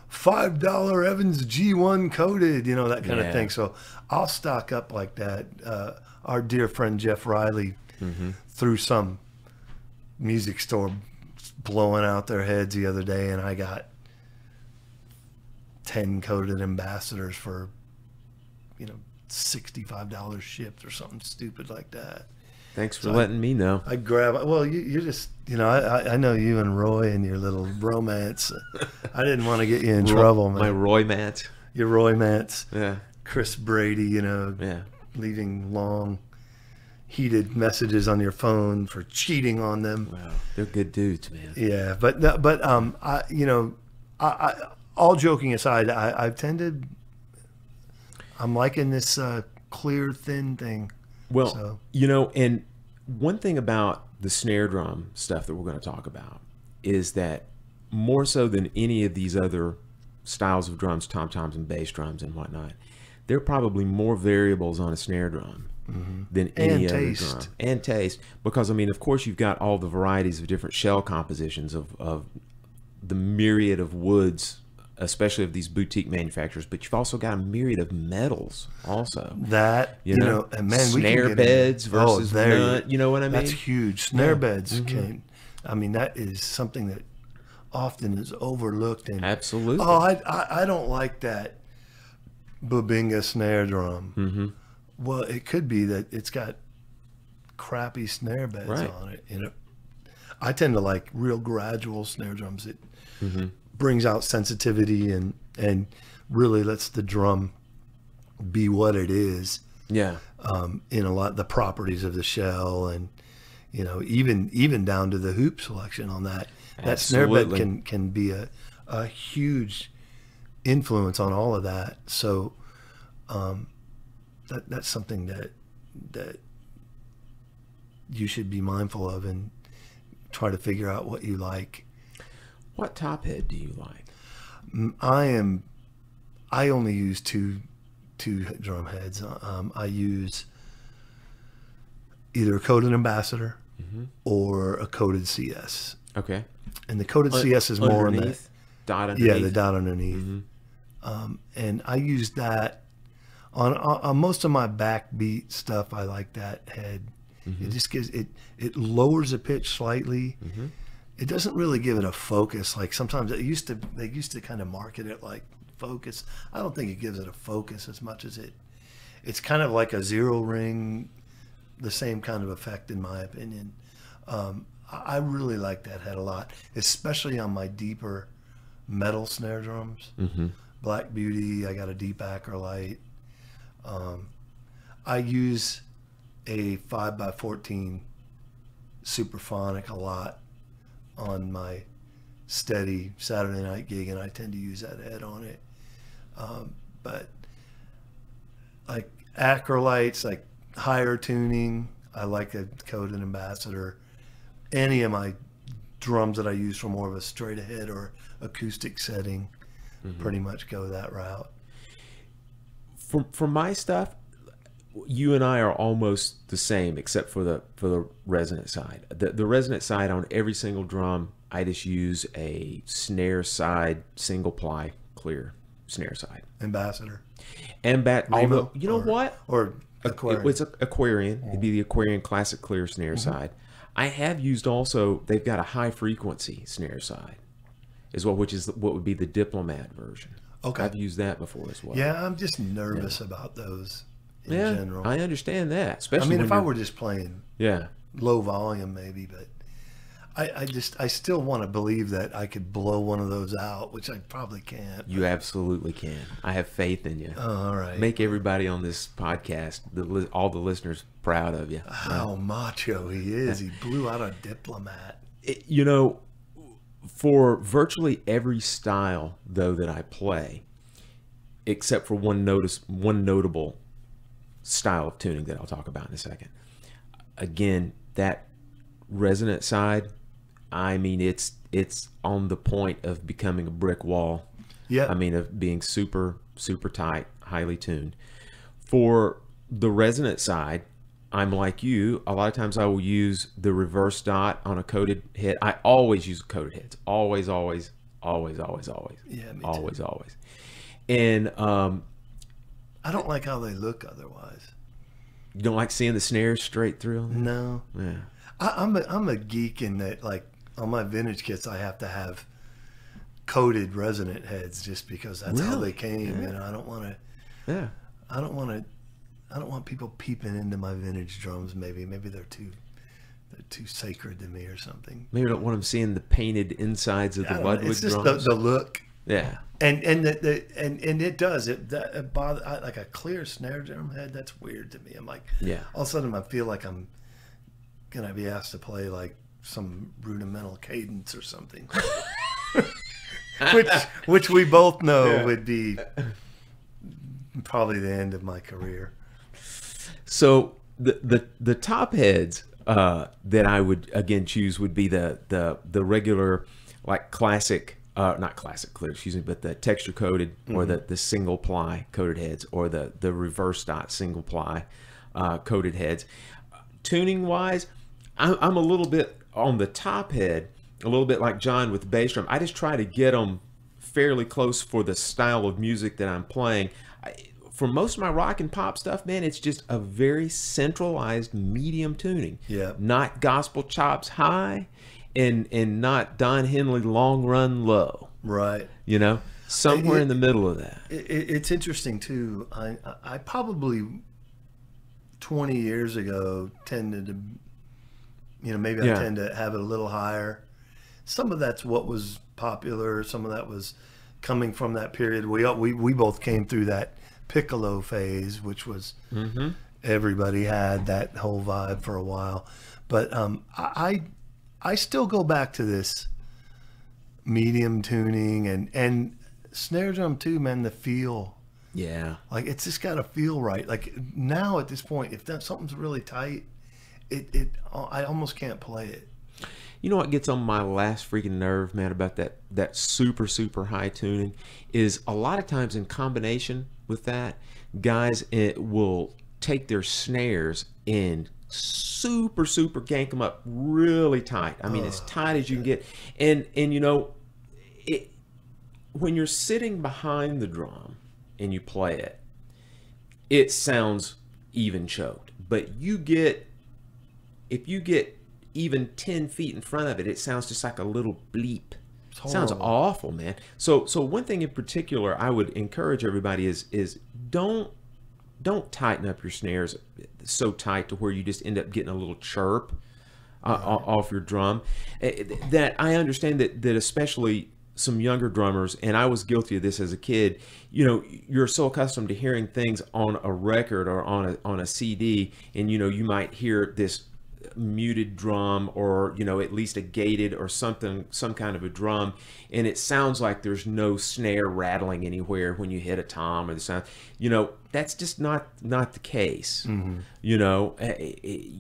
five dollar Evans G one coated, you know, that kind yeah. of thing. So I'll stock up like that. Uh, our dear friend Jeff Riley mm-hmm. threw some music store blowing out their heads the other day, and I got ten coated ambassadors for, you know, sixty-five dollars shipped or something stupid like that. Thanks for so letting I, me know. I grab, well, you, you just, you know, I, I know you and Roy and your little romance. I didn't want to get you in Roy, trouble, man. My Roy Mance. Your Roy Mance. Yeah. Chris Brady, you know, yeah. leaving long, heated messages on your phone for cheating on them. Wow. They're good dudes, man. Yeah. But, but, um, I, you know, I, I, all joking aside, I, I've tended, I'm liking this uh, clear, thin thing. Well, so. You know, and one thing about the snare drum stuff that we're going to talk about is that more so than any of these other styles of drums, tom-toms and bass drums and whatnot, there are probably more variables on a snare drum mm-hmm. than any and other taste. drum. And taste. Because, I mean, of course, you've got all the varieties of different shell compositions of, of the myriad of woods, especially of these boutique manufacturers, but you've also got a myriad of metals also. That, you know, you know and man, snare we can get beds in, versus, oh, there, nut, you know what I mean? That's huge. Snare yeah. beds mm-hmm. can, I mean, that is something that often is overlooked. And absolutely. Oh, I, I, I don't like that Bubinga snare drum. Mm-hmm. Well, it could be that it's got crappy snare beds right. on it. You know, I tend to like real gradual snare drums. It mm-hmm. brings out sensitivity and and really lets the drum be what it is. Yeah. Um, in a lot the properties of the shell, and you know, even even down to the hoop selection on that. That snare bed can can be a a huge influence on all of that. So um that that's something that that you should be mindful of and try to figure out what you like. What top head do you like? I am I only use two two drum heads. um I use either a coated Ambassador mm-hmm. or a coated C S. Okay. And the coated C S is more on the dot underneath. Yeah, the dot underneath. Mm-hmm. Um, and I use that on, on, on most of my backbeat stuff. I like that head. Mm-hmm. It just gives it, it lowers the pitch slightly. Mm-hmm. It doesn't really give it a focus. Like sometimes it used to, they used to kind of market it like focus. I don't think it gives it a focus as much as it, it's kind of like a zero ring, the same kind of effect in my opinion. Um, I really like that head a lot, especially on my deeper metal snare drums. Mm-hmm. Black Beauty, I got a deep Acrolite. Um, I use a five by fourteen Superphonic a lot on my steady Saturday night gig, and I tend to use that head on it. Um, but like Acrolites, like higher tuning, I like a coated Ambassador. Any of my drums that I use for more of a straight ahead or acoustic setting mm-hmm. pretty much go that route. For, for my stuff, you and I are almost the same except for the for the resonant side. The, the resonant side on every single drum, I just use a snare side, single ply, clear snare side. Ambassador. And back, although, you know or, what? Or Aquarian. It's an Aquarian. Mm-hmm. It'd be the Aquarian classic clear snare mm-hmm. side. I have used also, they've got a high frequency snare side as well, which is what would be the Diplomat version. Okay. I've used that before as well. Yeah, I'm just nervous yeah. about those in yeah, general. I understand that. Especially I mean, if I were just playing yeah. low volume maybe, but I, I just, I still want to believe that I could blow one of those out, which I probably can't. You absolutely can. I have faith in you. Oh, all right. Make everybody on this podcast, the, all the listeners, proud of you. How macho he is. He blew out a Diplomat. It, you know, for virtually every style, though, that I play, except for one notice, one notable style of tuning that I'll talk about in a second. Again, that resonant side, I mean, it's it's on the point of becoming a brick wall. Yeah. I mean, of being super, super tight, highly tuned. For the resonant side, I'm like you. A lot of times I will use the reverse dot on a coated head. I always use coated heads. Always, always, always, always, always. Yeah, me too. Always, always. And um, I don't like how they look otherwise. You don't like seeing the snares straight through? No. Yeah. I, I'm, a, I'm a geek in that, like, on my vintage kits, I have to have coated resonant heads just because that's really how they came. Yeah. And I don't want to, yeah. I don't want to, I don't want people peeping into my vintage drums. Maybe, maybe they're too, they're too sacred to me or something. Maybe I don't want them seeing the painted insides of the Ludwig drums. It's just the, the look. Yeah. And, and the, the, and, and it does, it, that, it bothers, I, like a clear snare drum head. That's weird to me. I'm like, yeah, all of a sudden I feel like I'm going to be asked to play like some rudimental cadence or something, which, which we both know yeah. would be probably the end of my career. So the, the, the top heads uh, that I would, again, choose would be the, the, the regular, like classic uh, not classic clear, excuse me, but the texture coated, mm-hmm. or the, the single ply coated heads, or the, the reverse dot single ply uh, coated heads. Uh, tuning wise, I'm, I'm a little bit on the top head, a little bit like John with bass drum. I just try to get them fairly close for the style of music that I'm playing. I, for most of my rock and pop stuff, man, it's just a very centralized medium tuning. Yeah. Not gospel chops high, and and not Don Henley long run low. Right. You know, somewhere it, in the middle of that. It, it, it's interesting too. I I probably twenty years ago tended to, you know, maybe yeah. I tend to have it a little higher. Some of that's what was popular. Some of that was coming from that period. We we we both came through that piccolo phase, which was mm-hmm. everybody had that whole vibe for a while. But um, I I still go back to this medium tuning, and and snare drum too, man. The feel, yeah, like it's just got to feel right. Like now at this point, if that something's really tight, it it I almost can't play it. You know what gets on my last freaking nerve, man, about that that super super high tuning is a lot of times in combination with that, guys it will take their snares and super super gank them up really tight. I mean, oh, as tight as you can get, and and you know it, when you're sitting behind the drum and you play it, it sounds even choked, but you get, if you get even ten feet in front of it, it sounds just like a little bleep. Sounds awful, man. So so one thing in particular I would encourage everybody is is don't don't tighten up your snares so tight to where you just end up getting a little chirp uh, right. off your drum. That I understand that that especially some younger drummers, and I was guilty of this as a kid, you know, you're so accustomed to hearing things on a record or on a, on a C D, and you know, you might hear this muted drum, or you know, at least a gated or something, some kind of a drum, and it sounds like there's no snare rattling anywhere when you hit a tom or the sound. You know, that's just not not the case. Mm-hmm. You know,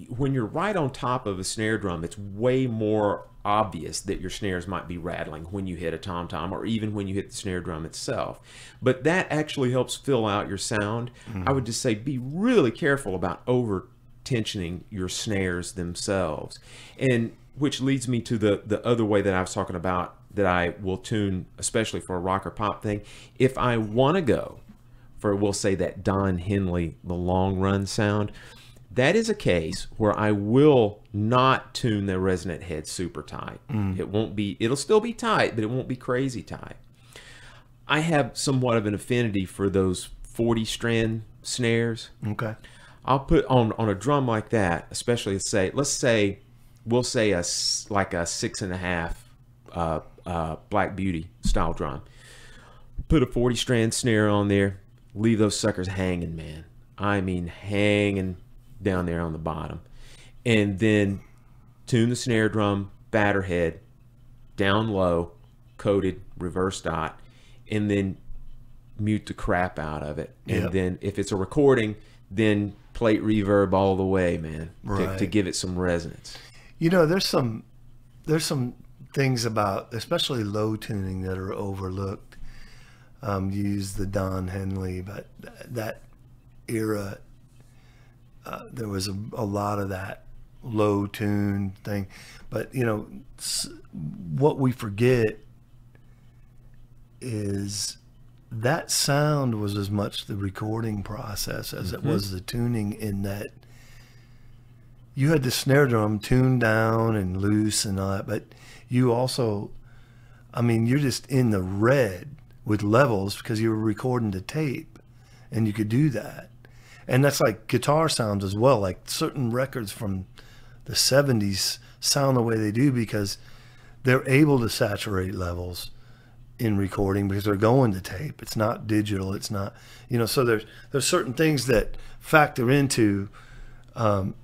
when you're right on top of a snare drum, it's way more obvious that your snares might be rattling when you hit a tom tom, or even when you hit the snare drum itself. But that actually helps fill out your sound. Mm-hmm. I would just say be really careful about over tensioning your snares themselves, and which leads me to the the other way that I was talking about that I will tune, especially for a rock or pop thing. If I want to go for, we'll say, that Don Henley, the long run sound, that is a case where I will not tune the resonant head super tight. Mm. It won't be, it'll still be tight, but it won't be crazy tight. I have somewhat of an affinity for those forty strand snares. Okay. I'll put on, on a drum like that, especially say, let's say, we'll say a, like a six and a half uh, uh, Black Beauty style drum. Put a forty strand snare on there, leave those suckers hanging, man. I mean, hanging down there on the bottom. And then tune the snare drum, batter head, down low, coated, reverse dot, and then mute the crap out of it. And yep. then if it's a recording, then plate reverb all the way, man, right. to, to give it some resonance. You know, there's some there's some things about especially low tuning that are overlooked. Um, you use the Don Henley, but th that era, uh, there was a, a lot of that low tune thing. But you know, what we forget is that sound was as much the recording process as mm-hmm. it was the tuning, in that you had the snare drum tuned down and loose and all that, but you also, I mean, you're just in the red with levels because you were recording to tape, and you could do that. And that's like guitar sounds as well. Like certain records from the seventies sound the way they do because they're able to saturate levels in recording because they're going to tape. It's not digital. It's not, you know, so there's, there's certain things that factor into, um,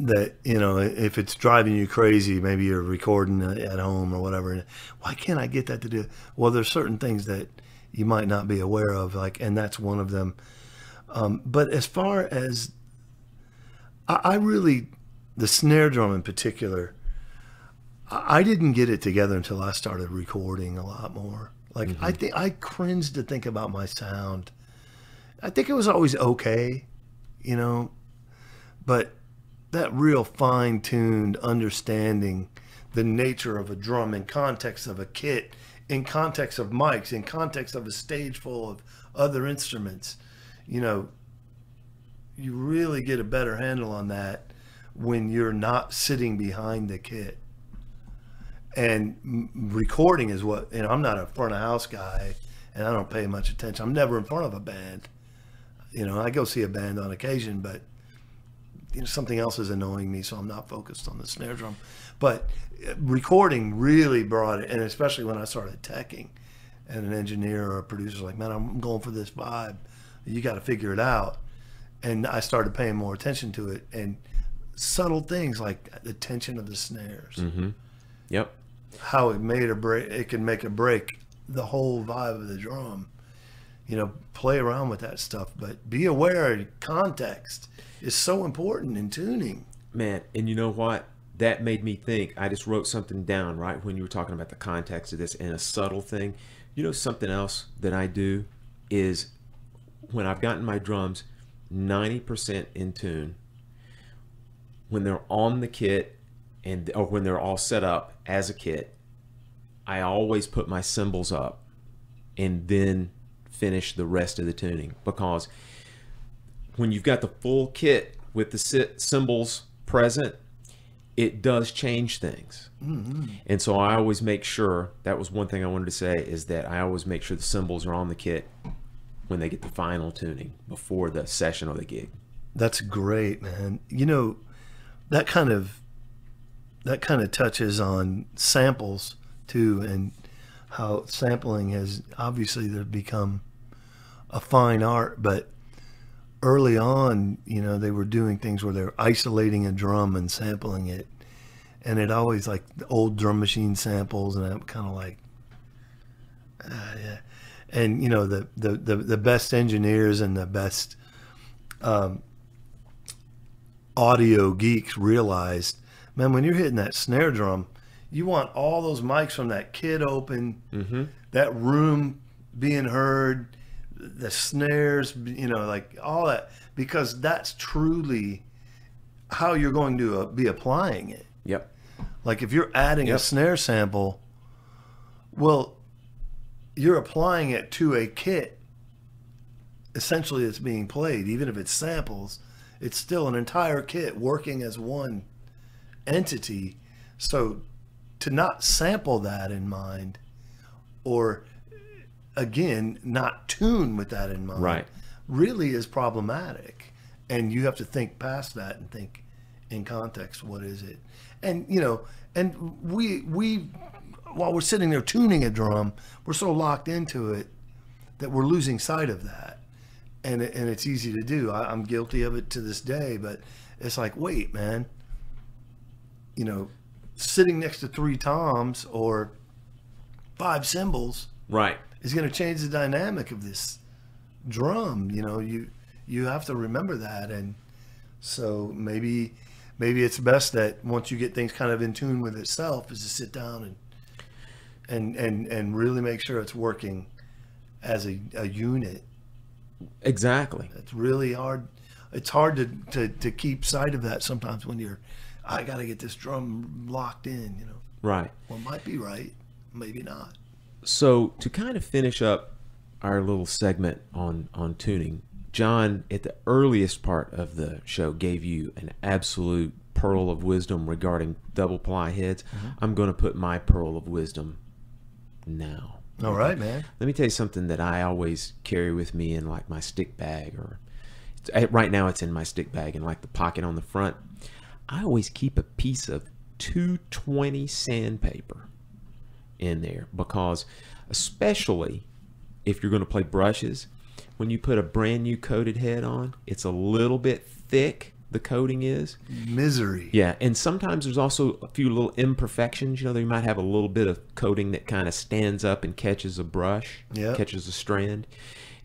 that, you know, if it's driving you crazy, maybe you're recording at home or whatever. And why can't I get that to do? Well, there's certain things that you might not be aware of, like, and that's one of them. Um, but as far as I, I really, the snare drum in particular, I didn't get it together until I started recording a lot more. Like, mm-hmm. I think I cringed to think about my sound. I think it was always okay, you know, but that real fine-tuned understanding the nature of a drum in context of a kit, in context of mics, in context of a stage full of other instruments, you know, you really get a better handle on that when you're not sitting behind the kit. And recording is what, you know, I'm not a front of house guy and I don't pay much attention. I'm never in front of a band. You know, I go see a band on occasion, but you know, something else is annoying me, so I'm not focused on the snare drum. But recording really brought it, and especially when I started teching and an engineer or a producer's like, man, I'm going for this vibe. You got to figure it out. And I started paying more attention to it, and subtle things like the tension of the snares. Mm-hmm. Yep. How it made a break, it can make a break the whole vibe of the drum. You know, play around with that stuff, but be aware context is so important in tuning. Man, and you know what? That made me think. I just wrote something down, right, when you were talking about the context of this and a subtle thing. You know, something else that I do is when I've gotten my drums ninety percent in tune, when they're on the kit and or when they're all set up as a kit, I always put my cymbals up and then finish the rest of the tuning, because when you've got the full kit with the cymbals present, it does change things. Mm-hmm. And so I always make sure, that was one thing I wanted to say, is that I always make sure the cymbals are on the kit when they get the final tuning before the session or the gig. That's great, man. You know, that kind of that kind of touches on samples too, and how sampling has obviously become a fine art. But early on, you know, they were doing things where they're isolating a drum and sampling it, and it always, like, the old drum machine samples, and I'm kind of like, uh, yeah. And you know, the, the the the best engineers and the best um, audio geeks realized, man, when you're hitting that snare drum, you want all those mics from that kit open, mm-hmm. that room being heard, the snares, you know, like all that, because that's truly how you're going to uh, be applying it. Yep. Like if you're adding yep. a snare sample, well, you're applying it to a kit. Essentially, it's being played, even if it's samples, it's still an entire kit working as one entity. So to not sample that in mind, or again, not tune with that in mind, right, really is problematic. And you have to think past that and think in context, what is it? And, you know, and we, we, while we're sitting there tuning a drum, we're so locked into it that we're losing sight of that. And, it, and it's easy to do. I, I'm guilty of it to this day, but it's like, wait, man, you know, sitting next to three toms or five cymbals, right, is going to change the dynamic of this drum. You know, you you have to remember that. And so maybe maybe it's best that once you get things kind of in tune with itself, is to sit down and and and and really make sure it's working as a, a unit. Exactly. It's really hard. It's hard to, to to keep sight of that sometimes when you're, I got to get this drum locked in, you know. Right. Well, it might be right, maybe not. So to kind of finish up our little segment on, on tuning, John, at the earliest part of the show, gave you an absolute pearl of wisdom regarding double ply heads. Mm-hmm. I'm going to put my pearl of wisdom now. All right, man. Let me tell you something that I always carry with me in, like, my stick bag, or right now it's in my stick bag, and like the pocket on the front. I always keep a piece of two twenty sandpaper in there, because especially if you're going to play brushes, when you put a brand new coated head on, it's a little bit thick, the coating is. Misery. Yeah, and sometimes there's also a few little imperfections. You know, they might have a little bit of coating that kind of stands up and catches a brush, yep. catches a strand.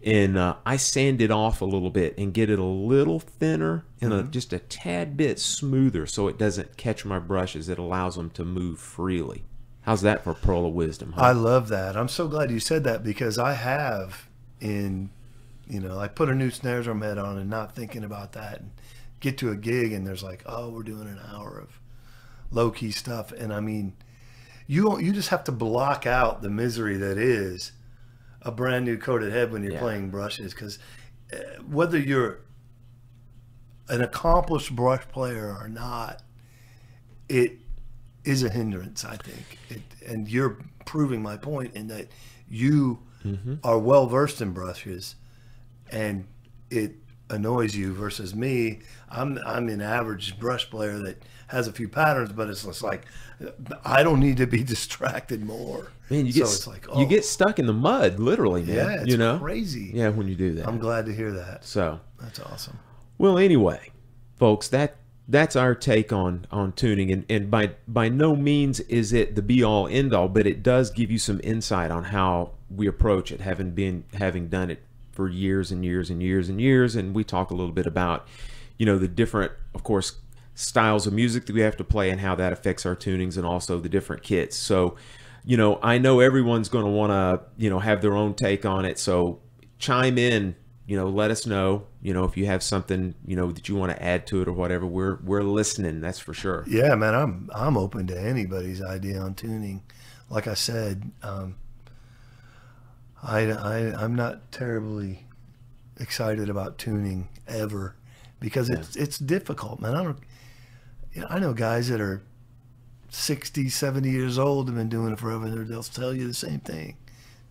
and uh, I sand it off a little bit and get it a little thinner and mm-hmm. a, just a tad bit smoother so it doesn't catch my brushes. It allows them to move freely. How's that for Pearl of Wisdom? Huh? I love that. I'm so glad you said that, because I have in, you know, I put a new snare drum head on and not thinking about that, and get to a gig and there's like, oh, we're doing an hour of low key stuff. And I mean, you you just have to block out the misery that is a brand new coated head when you're yeah. playing brushes. Because whether you're an accomplished brush player or not, it is a hindrance, I think. It, and you're proving my point in that you mm-hmm. are well versed in brushes, and it annoys you versus me. I'm I'm an average brush player that has a few patterns, but it's just like, I don't need to be distracted more. Man, you so get, it's like, oh. you get stuck in the mud, literally, man. Yeah, it's you know? crazy. Yeah, when you do that. I'm glad to hear that. So that's awesome. Well, anyway, folks, that that's our take on on tuning, and and by by no means is it the be all end all, but it does give you some insight on how we approach it, having been having done it for years and years and years and years. And we talk a little bit about, you know, the different, of course, styles of music that we have to play and how that affects our tunings, and also the different kits. So, you know, I know everyone's going to want to, you know, have their own take on it. So chime in, you know, let us know, you know, if you have something, you know, that you want to add to it or whatever. We're, we're listening. That's for sure. Yeah, man, I'm, I'm open to anybody's idea on tuning. Like I said, um, I, I, I'm not terribly excited about tuning ever, because it's yeah. it's difficult, man. I don't, you know, I know guys that are sixty, seventy years old have been doing it forever, and they'll tell you the same thing.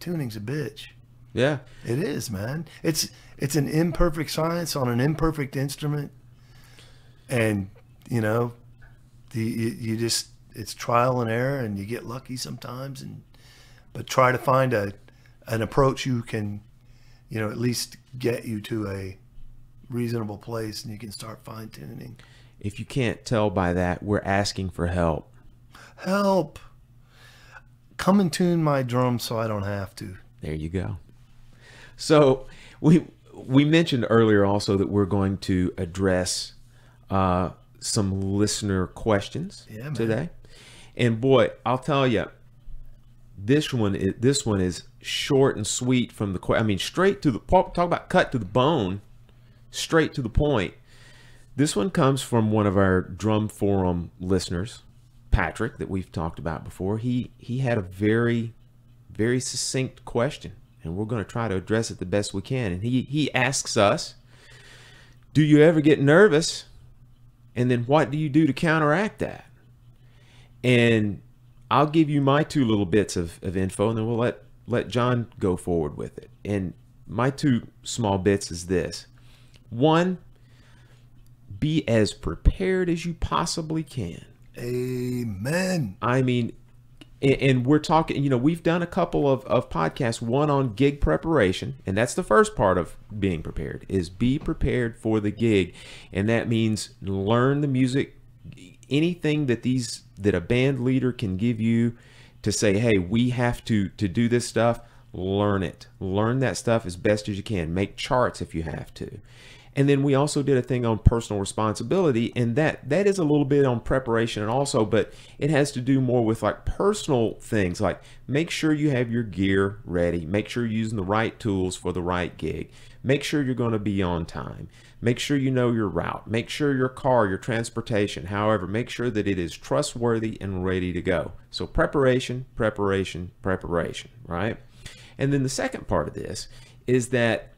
Tuning's a bitch. Yeah, it is, man. It's it's an imperfect science on an imperfect instrument, and you know, the you, you just it's trial and error, and you get lucky sometimes, and but try to find a an approach you can, you know, at least get you to a reasonable place, and you can start fine tuning. If you can't tell by that, we're asking for help. Help. Come and tune my drum so I don't have to. There you go. So we, we mentioned earlier also that we're going to address uh, some listener questions yeah, today. And boy, I'll tell you, this one is, this one is short and sweet from the, I mean, straight to the, talk about cut to the bone, straight to the point. This one comes from one of our Drum Forum listeners, Patrick, that we've talked about before. He, he had a very, very succinct question, and we're going to try to address it the best we can. And he, he asks us, do you ever get nervous? And then what do you do to counteract that? And I'll give you my two little bits of, of info, and then we'll let, let John go forward with it. And my two small bits is this. One, be as prepared as you possibly can. Amen. I mean, and, and we're talking, you know, we've done a couple of, of podcasts, one on gig preparation, and that's the first part of being prepared, is be prepared for the gig. And that means learn the music, anything that these that a band leader can give you to say, hey, we have to to do this stuff. Learn it. Learn that stuff as best as you can. Make charts if you have to. And then we also did a thing on personal responsibility, and that that is a little bit on preparation and also, but it has to do more with like personal things, like make sure you have your gear ready, make sure you're using the right tools for the right gig, make sure you're going to be on time, make sure you know your route, make sure your car, your transportation, however, make sure that it is trustworthy and ready to go. So preparation, preparation, preparation, right? And then the second part of this is that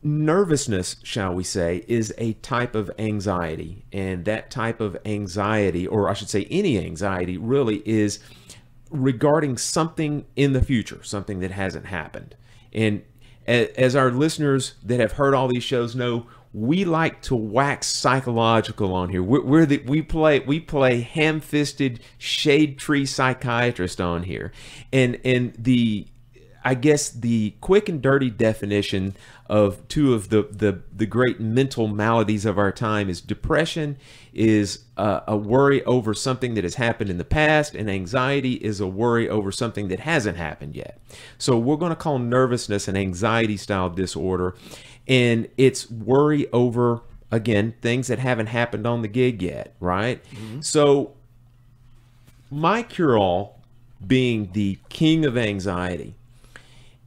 nervousness, shall we say, is a type of anxiety, and that type of anxiety, or I should say any anxiety really, is regarding something in the future, something that hasn't happened. And as our listeners that have heard all these shows know, we like to wax psychological on here. We're, we're the, we play we play ham-fisted shade tree psychiatrist on here, and and the I guess the quick and dirty definition of two of the the, the great mental maladies of our time is depression is uh, a worry over something that has happened in the past, and anxiety is a worry over something that hasn't happened yet. So we're going to call nervousness an anxiety style disorder, and it's worry over, again, things that haven't happened on the gig yet, right? Mm-hmm. So my cure-all being the king of anxiety,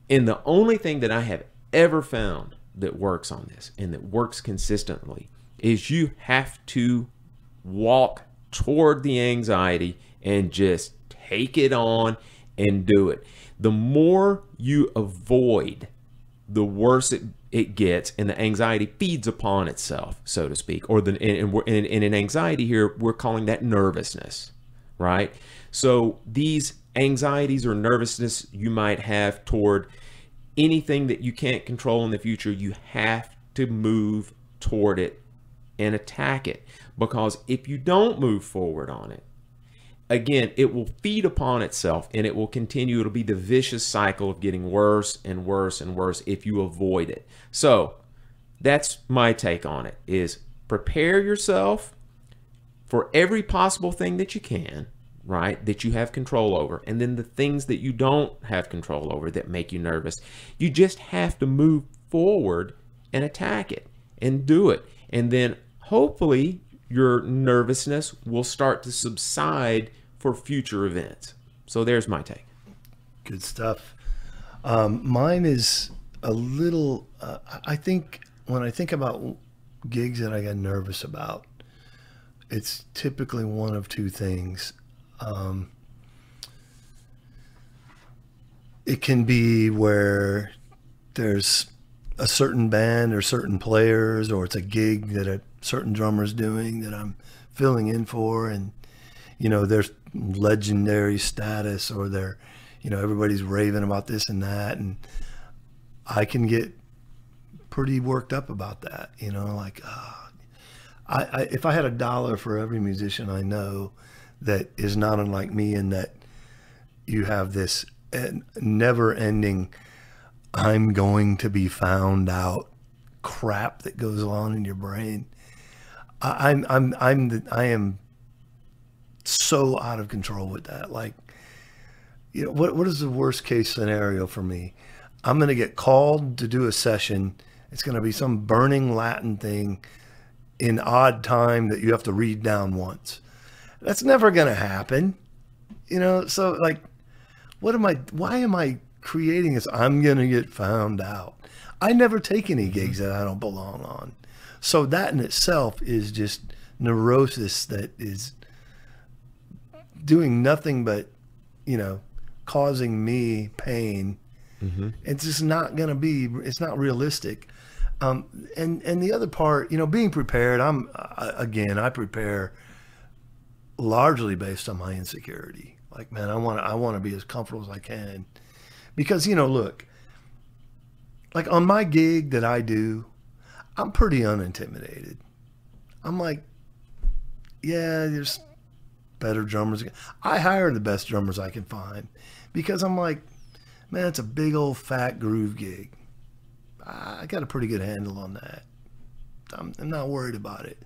and the only thing that I have ever found that works on this and that works consistently is you have to walk toward the anxiety and just take it on and do it. The more you avoid, the worse it, it gets, and the anxiety feeds upon itself, so to speak. Or the, and, we're, and, and in anxiety here, we're calling that nervousness, right? So these anxieties or nervousness you might have toward anything that you can't control in the future, you have to move toward it and attack it, because if you don't move forward on it, again, it will feed upon itself and it will continue. It'll be the vicious cycle of getting worse and worse and worse if you avoid it. So that's my take on it, is prepare yourself for every possible thing that you can, right, that you have control over, and then the things that you don't have control over that make you nervous, you just have to move forward and attack it and do it. And then hopefully your nervousness will start to subside for future events. So there's my take. Good stuff. Um, mine is a little, uh, I think when I think about gigs that I got nervous about, it's typically one of two things. Um, it can be where there's a certain band or certain players, or it's a gig that a certain drummer's doing that I'm filling in for, and you know, their legendary status, or their, you know, everybody's raving about this and that, and I can get pretty worked up about that, you know, like uh, I, I if I had a dollar for every musician I know that is not unlike me, in that you have this never ending, I'm going to be found out crap that goes on in your brain. I, I'm, I'm, I'm, the, I am so out of control with that. Like, you know, what, what is the worst case scenario for me? I'm going to get called to do a session. It's going to be some burning Latin thing in odd time that you have to read down once. That's never going to happen, you know? So like, what am I, why am I creating this? I'm going to get found out. I never take any gigs that I don't belong on. So that in itself is just neurosis that is doing nothing but, you know, causing me pain. Mm-hmm. It's just not going to be, it's not realistic. Um, and, and the other part, you know, being prepared, I'm, uh, again, I prepare largely based on my insecurity. Like, man, I want to, I want to be as comfortable as I can, because, you know, look, like on my gig that I do, I'm pretty unintimidated. I'm like, yeah, there's better drummers. I hire the best drummers I can find, because I'm like, man, it's a big old fat groove gig. I got a pretty good handle on that. I'm, I'm not worried about it.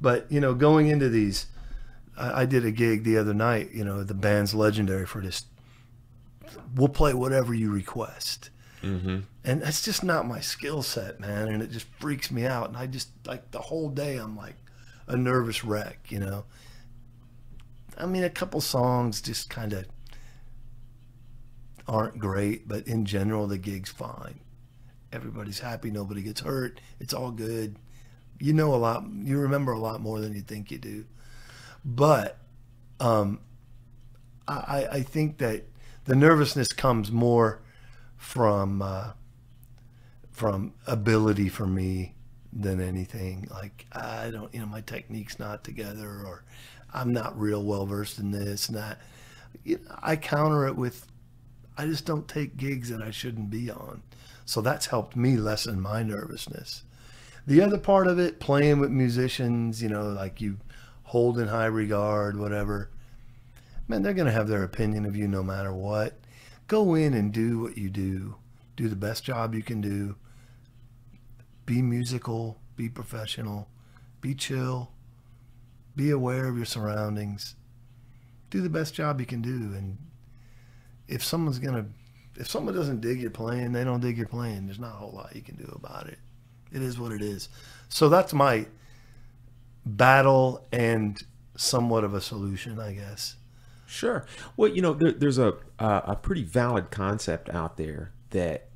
But, you know, going into these, I did a gig the other night, you know, the band's legendary for this, we'll play whatever you request. Mm-hmm. And that's just not my skill set, man. And it just freaks me out. And I just, like, the whole day I'm like a nervous wreck, you know. I mean, a couple songs just kind of aren't great, but in general, the gig's fine. Everybody's happy. Nobody gets hurt. It's all good. You know a lot. You remember a lot more than you think you do. But um, I, I think that the nervousness comes more from uh, from ability for me than anything. Like, I don't, you know, my technique's not together, or I'm not real well versed in this and that. You know, I counter it with, I just don't take gigs that I shouldn't be on. So that's helped me lessen my nervousness. The other part of it, playing with musicians, you know, like you hold in high regard, whatever, man, they're going to have their opinion of you no matter what. go in and do what you do. Do the best job you can do. Be musical, be professional, be chill, be aware of your surroundings. Do the best job you can do. And if someone's gonna, if someone doesn't dig your playing, they don't dig your playing. There's not a whole lot you can do about it. It is what it is. So that's my battle and somewhat of a solution, I guess. Sure. Well, you know, there, there's a uh, a pretty valid concept out there that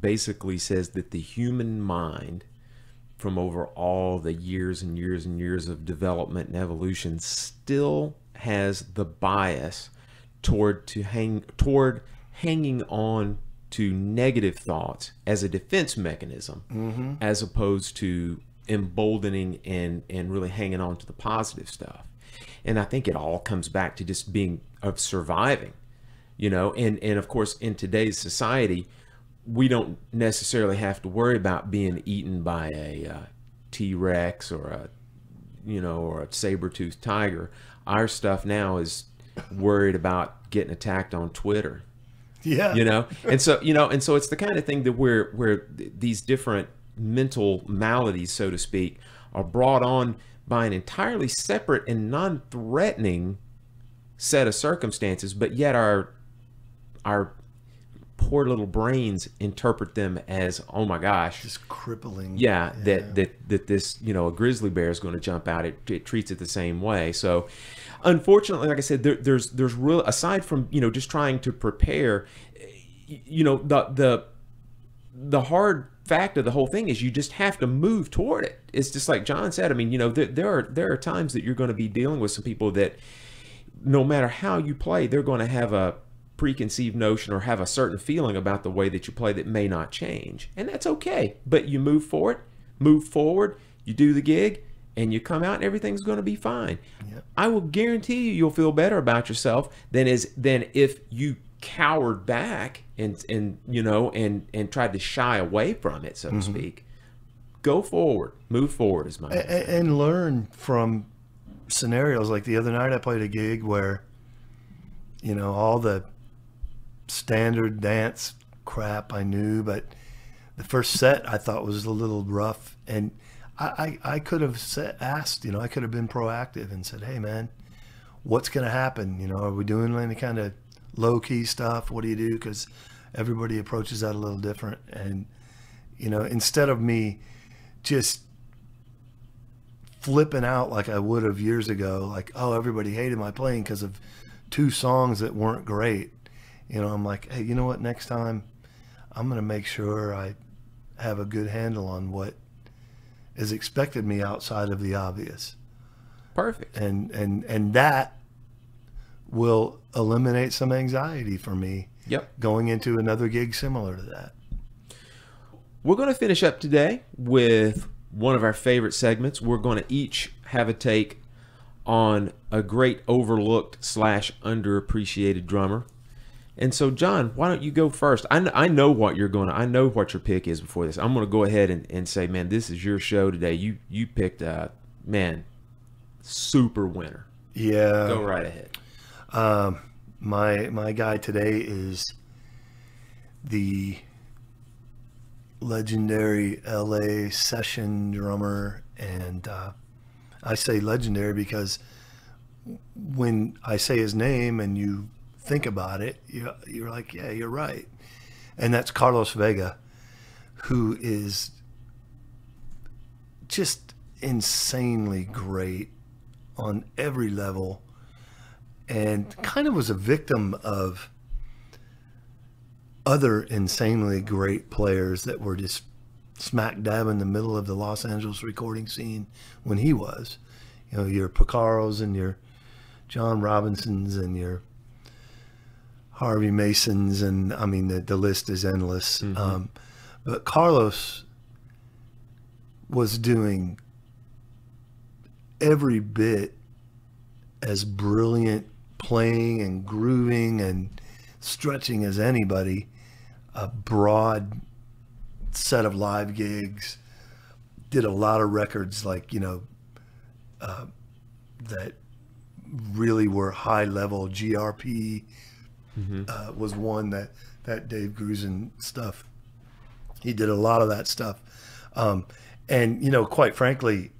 basically says that the human mind, from over all the years and years and years of development and evolution, still has the bias toward to hang toward hanging on to negative thoughts as a defense mechanism, mm-hmm. as opposed to emboldening and and really hanging on to the positive stuff. And I think it all comes back to just being of surviving, you know, and and of course in today's society we don't necessarily have to worry about being eaten by a uh, T-Rex or a, you know, or a saber-toothed tiger. Our stuff now is worried about getting attacked on Twitter. Yeah. You know, and so, you know, and so it's the kind of thing that we're, where these different mental maladies, so to speak, are brought on by an entirely separate and non-threatening set of circumstances, but yet our, our poor little brains interpret them as, oh my gosh, just crippling. Yeah, yeah. That, that, that this, you know, a grizzly bear is going to jump out. It, it treats it the same way. So unfortunately, like I said, there, there's, there's real, aside from, you know, just trying to prepare, you know, the, the, the hard fact of the whole thing is you just have to move toward it. It's just like John said, I mean, you know, there, there are, there are times that you're going to be dealing with some people that no matter how you play, they're going to have a preconceived notion or have a certain feeling about the way that you play that may not change, and that's okay. But you move forward, move forward, you do the gig, and you come out and everything's going to be fine. Yep. I will guarantee you, you'll feel better about yourself than is than if you cowered back and and you know and and tried to shy away from it, so mm-hmm. to speak. Go forward, move forward is my and, and learn from scenarios. Like the other night, I played a gig where, you know, all the standard dance crap I knew, but the first set I thought was a little rough, and I, I, I could have said, asked, you know, I could have been proactive and said, hey man, what's going to happen? You know, are we doing any kind of low-key stuff? What do you do? Because everybody approaches that a little different. And, you know, instead of me just flipping out like I would have years ago, like, oh, everybody hated my playing because of two songs that weren't great. You know, I'm like, hey, you know what? Next time, I'm going to make sure I have a good handle on what is expected of me outside of the obvious. Perfect. And and and that will eliminate some anxiety for me. Yep. Going into another gig similar to that. We're going to finish up today with one of our favorite segments. We're going to each have a take on a great overlooked slash underappreciated drummer. And so, John, why don't you go first? I know, I know what you're going to, I know what your pick is before this. I'm going to go ahead and, and say, man, this is your show today. You you picked, uh, man, super winner. Yeah. Go right ahead. Um, my, my guy today is the legendary L A session drummer. And uh, I say legendary because when I say his name and you think about it, you're, you're like, yeah, you're right. And that's Carlos Vega, who is just insanely great on every level and kind of was a victim of other insanely great players that were just smack dab in the middle of the Los Angeles recording scene when he was. You know, your Porcaros and your John Robinsons and your Harvey Masons, and I mean, the, the list is endless. Mm-hmm. Um, but Carlos was doing every bit as brilliant playing and grooving and stretching as anybody, a broad set of live gigs, did a lot of records like, you know, uh, that really were high level G R P mm-hmm. uh, was one that that Dave Grusin stuff. He did a lot of that stuff, um, and you know, quite frankly,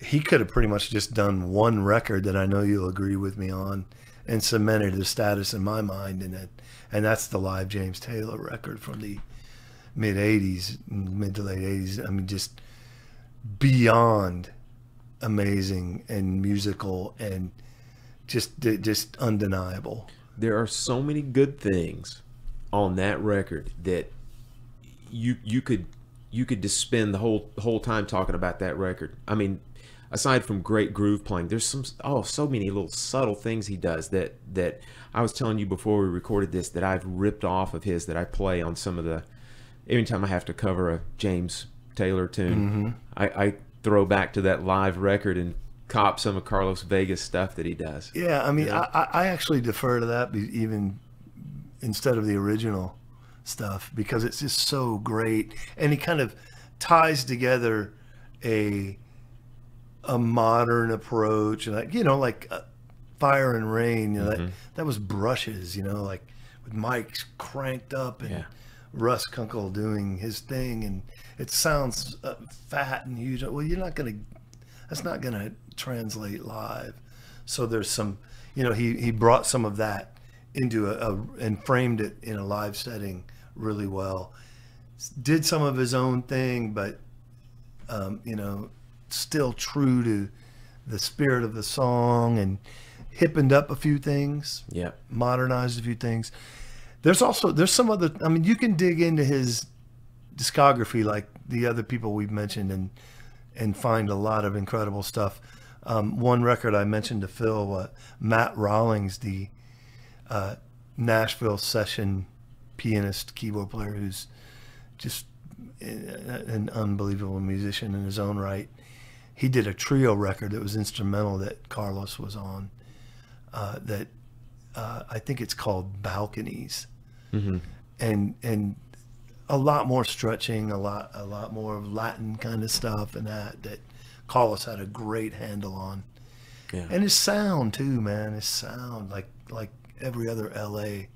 he could have pretty much just done one record that I know you'll agree with me on, and cemented the status in my mind, and that, and that's the live James Taylor record from the mid eighties, mid to late eighties. I mean, just beyond amazing and musical and just just undeniable. There are so many good things on that record that you you could you could just spend the whole whole time talking about that record. I mean, aside from great groove playing, there's some oh so many little subtle things he does that that I was telling you before we recorded this that I've ripped off of his, that I play on some of the, every time I have to cover a James Taylor tune, mm-hmm. I, I throw back to that live record and cop some of Carlos Vega's stuff that he does. Yeah, I mean, you know? I, I actually defer to that even instead of the original stuff, because it's just so great, and he kind of ties together a a modern approach, and like, you know, like uh, Fire and Rain, you know, mm-hmm. that, that was brushes, you know, like with mics cranked up and yeah. Russ Kunkel doing his thing, and it sounds uh, fat and huge. Well, you're not gonna, that's not gonna translate live. So there's some, you know, he he brought some of that into a, a and framed it in a live setting really well. Did some of his own thing, but um, you know, still true to the spirit of the song, and hippened up a few things, yeah, modernized a few things. There's also, there's some other, I mean, you can dig into his discography like the other people we've mentioned and and find a lot of incredible stuff. Um, one record I mentioned to Phil, uh, Matt Rawlings, the uh, Nashville session pianist, keyboard player, who's just an unbelievable musician in his own right. He did a trio record that was instrumental that Carlos was on, uh, that uh, I think it's called Balconies. Mm-hmm. and and a lot more stretching, a lot a lot more of Latin kind of stuff, and that that Carlos had a great handle on. Yeah. And his sound too, man, his sound, like like every other L A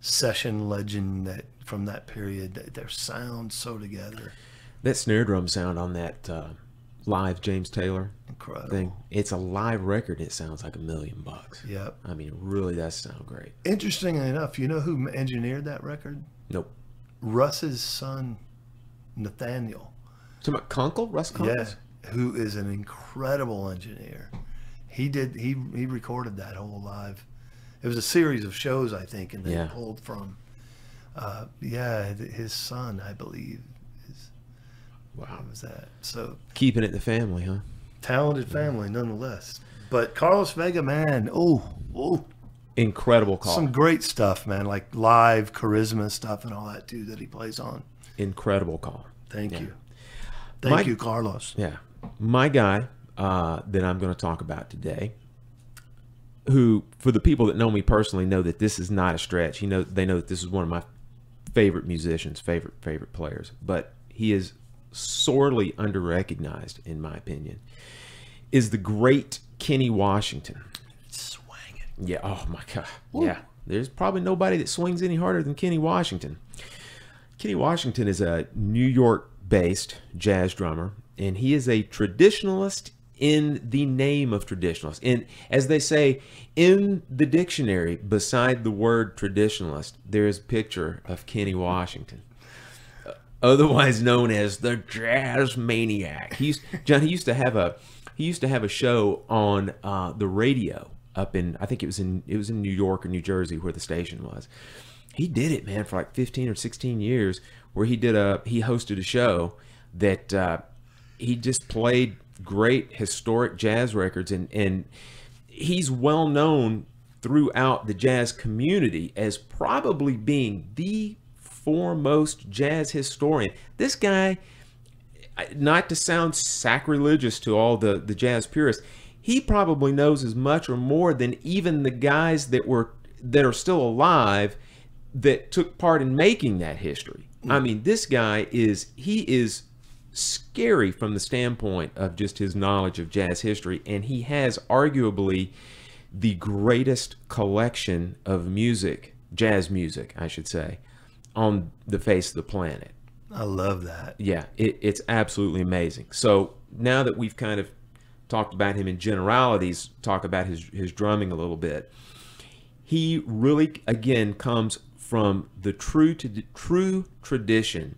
session legend that from that period, that their sound so together. That snare drum sound on that uh, live James Taylor Incredible. thing, it's a live record, it sounds like a million bucks. Yep. I mean, really does sound great. Interestingly enough, you know who engineered that record? Nope. Russ's son, Nathaniel. So Kunkel, Russ Kunkel? Yeah, who is an incredible engineer. He did, he, he recorded that whole live. It was a series of shows, I think, and they yeah. pulled from Uh, yeah, his son, I believe. Is, wow, was that so? Keeping it the family, huh? Talented family, yeah. nonetheless. But Carlos Vega, man, oh, oh, incredible call. Some great stuff, man, like live charisma stuff and all that too that he plays on. Incredible call. Thank yeah. you, thank my, you, Carlos. Yeah, my guy uh, that I'm going to talk about today, who, for the people that know me personally, know that this is not a stretch. You know, they know that this is one of my favorite musicians, favorite favorite players, but he is sorely underrecognized in my opinion, is the great Kenny Washington. Swing it. Yeah, oh my God. Woo. Yeah, there's probably nobody that swings any harder than Kenny Washington. Kenny Washington is a New York based jazz drummer, and he is a traditionalist in the name of traditionalist. And as they say in the dictionary, beside the word traditionalist, there is a picture of Kenny Washington, otherwise known as the jazz maniac. He's John. He used to have a he used to have a show on uh, the radio up in, I think it was in it was in New York or New Jersey where the station was. He did it, man, for like fifteen or sixteen years, where he did a he hosted a show that uh, he just played great historic jazz records, and and he's well known throughout the jazz community as probably being the foremost jazz historian. This guy, not to sound sacrilegious to all the the jazz purists, he probably knows as much or more than even the guys that were that are still alive that took part in making that history. I mean, this guy is he is scary from the standpoint of just his knowledge of jazz history, and he has arguably the greatest collection of music, jazz music, I should say, on the face of the planet. I love that. Yeah, it, it's absolutely amazing. So now that we've kind of talked about him in generalities, talk about his, his drumming a little bit. He really, again, comes from the true to the true tradition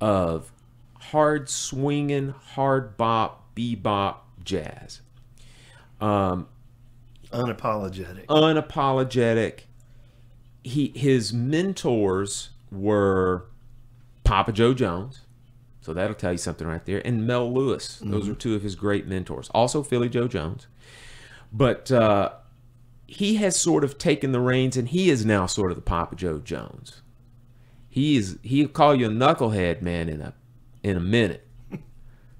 of hard swinging, hard bop, bebop jazz. Um, unapologetic. Unapologetic. He, his mentors were Papa Joe Jones, so that'll tell you something right there, and Mel Lewis. Those mm-hmm. are two of his great mentors. Also Philly Joe Jones. But uh, he has sort of taken the reins, and he is now sort of the Papa Joe Jones. He is, he'll call you a knucklehead, man, in a, in a minute.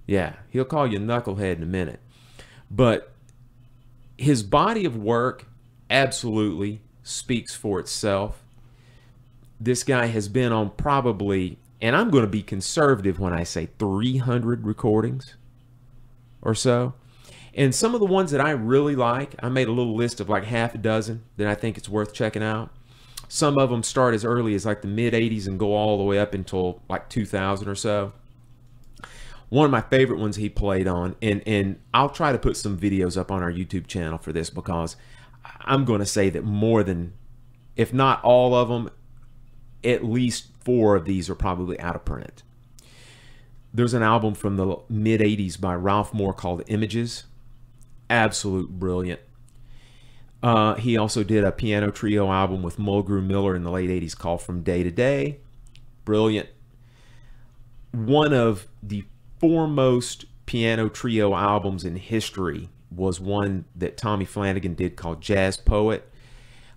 Yeah, he'll call you a knucklehead in a minute. But his body of work absolutely speaks for itself. This guy has been on probably... and I'm going to be conservative when I say three hundred recordings or so. And some of the ones that I really like, I made a little list of like half a dozen that I think it's worth checking out. Some of them start as early as like the mid eighties and go all the way up until like two thousand or so. One of my favorite ones he played on, and, and I'll try to put some videos up on our YouTube channel for this, because I'm going to say that more than, if not all of them, at least four of these are probably out of print. There's an album from the mid eighties by Ralph Moore called Images. Absolute brilliant. Uh, he also did a piano trio album with Mulgrew Miller in the late eighties called From Day to Day. Brilliant. One of the foremost piano trio albums in history was one that Tommy Flanagan did called Jazz Poet.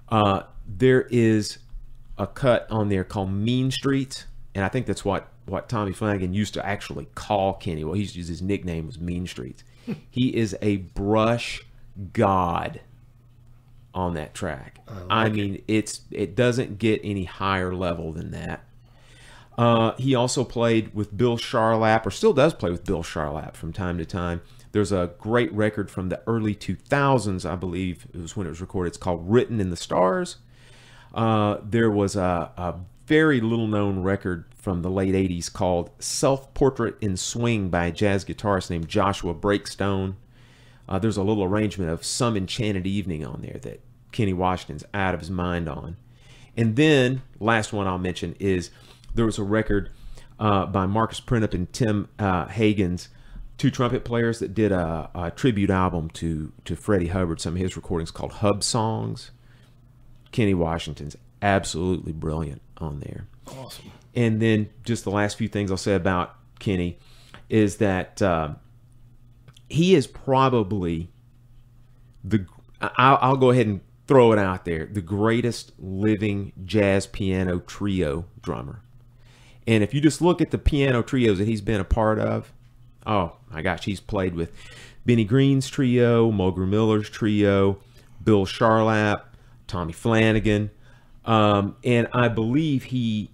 Uh, there is a cut on there called Mean Streets, and I think that's what what Tommy Flanagan used to actually call Kenny. Well, he used to use his nickname was Mean Streets. He is a brush god on that track. I, like I mean, it. it's it doesn't get any higher level than that. Uh, he also played with Bill Charlap, or still does play with Bill Charlap from time to time. There's a great record from the early two thousands, I believe it was when it was recorded. It's called Written in the Stars. Uh, there was a, a very little-known record from the late eighties called Self-Portrait in Swing by a jazz guitarist named Joshua Breakstone. Uh, there's a little arrangement of Some Enchanted Evening on there that Kenny Washington's out of his mind on. And then, last one I'll mention is there was a record uh, by Marcus Printup and Tim uh, Hagens, two trumpet players, that did a, a tribute album to, to Freddie Hubbard, some of his recordings called Hub Songs. Kenny Washington's absolutely brilliant on there. Awesome. And then just the last few things I'll say about Kenny is that uh, he is probably the, I'll, I'll go ahead and throw it out there, the greatest living jazz piano trio drummer. And if you just look at the piano trios that he's been a part of, oh my gosh, he's played with Benny Green's trio, Mulgrew Miller's trio, Bill Charlap, Tommy Flanagan, um, and I believe he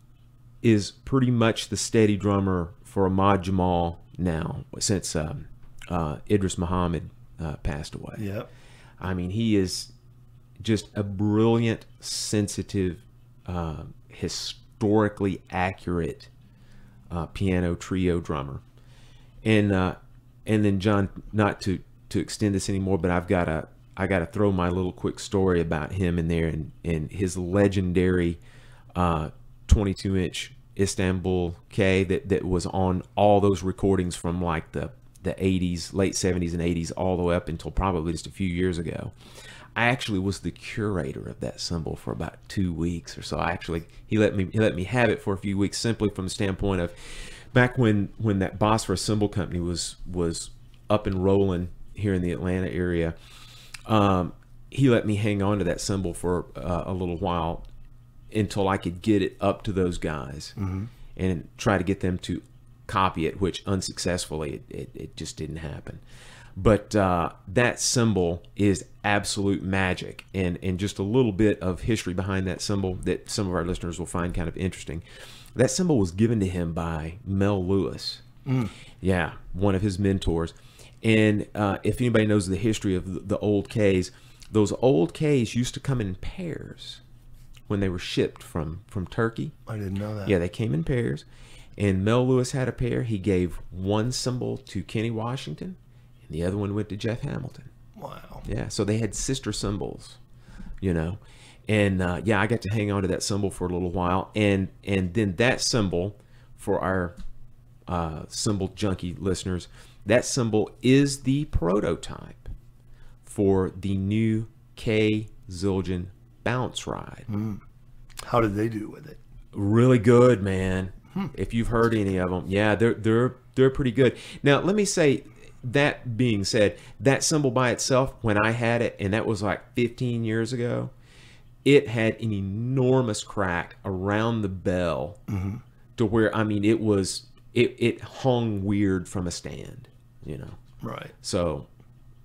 is pretty much the steady drummer for Ahmad Jamal now, since um, uh, Idris Muhammad uh, passed away. Yep. I mean, he is just a brilliant, sensitive, uh, historically accurate uh, piano trio drummer. And uh, and then John, not to to extend this anymore, but I've got a I got to throw my little quick story about him in there, and, and his legendary twenty-two inch uh, Istanbul K that, that was on all those recordings from like the, the eighties, late seventies and eighties, all the way up until probably just a few years ago. I actually was the curator of that symbol for about two weeks or so. I actually, he let me, he let me have it for a few weeks, simply from the standpoint of back when, when that Bosphorus Symbol Company was, was up and rolling here in the Atlanta area. Um, he let me hang on to that symbol for uh, a little while until I could get it up to those guys mm-hmm. and try to get them to copy it, which unsuccessfully it, it, it just didn't happen. But uh, that symbol is absolute magic, and, and just a little bit of history behind that symbol that some of our listeners will find kind of interesting. That symbol was given to him by Mel Lewis. Mm. Yeah, one of his mentors. And uh, if anybody knows the history of the old Ks, Those old Ks used to come in pairs when they were shipped from, from Turkey. I didn't know that. Yeah, they came in pairs. And Mel Lewis had a pair. He gave one symbol to Kenny Washington, and the other one went to Jeff Hamilton. Wow. Yeah, so they had sister symbols, you know. And, uh, yeah, I got to hang on to that symbol for a little while. And, and then that symbol, for our uh, symbol junkie listeners, that symbol is the prototype for the new K Zildjian bounce ride. Mm. How did they do with it? Really good, man. Hmm. If you've heard any of them, yeah, they're they're they're pretty good. Now, let me say, that being said, that symbol by itself, when I had it, and that was like fifteen years ago, it had an enormous crack around the bell, mm-hmm. to where, I mean, it was it it hung weird from a stand, you know. Right. So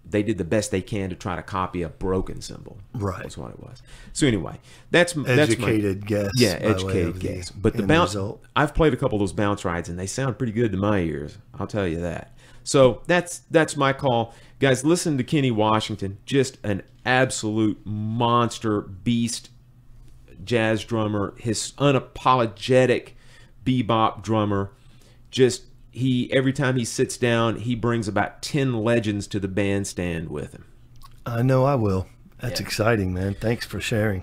they did the best they can to try to copy a broken symbol. Right. That's what it was. So anyway, that's educated that's my, guess. Yeah, educated guess. The, but the bounce, result. I've played a couple of those bounce rides, and they sound pretty good to my ears. I'll tell you that. So that's that's my call, guys. Listen to Kenny Washington, just an absolute monster beast, jazz drummer. His unapologetic bebop drummer, just. He, every time he sits down, he brings about ten legends to the bandstand with him. I know I will. That's yeah. exciting, man. Thanks for sharing.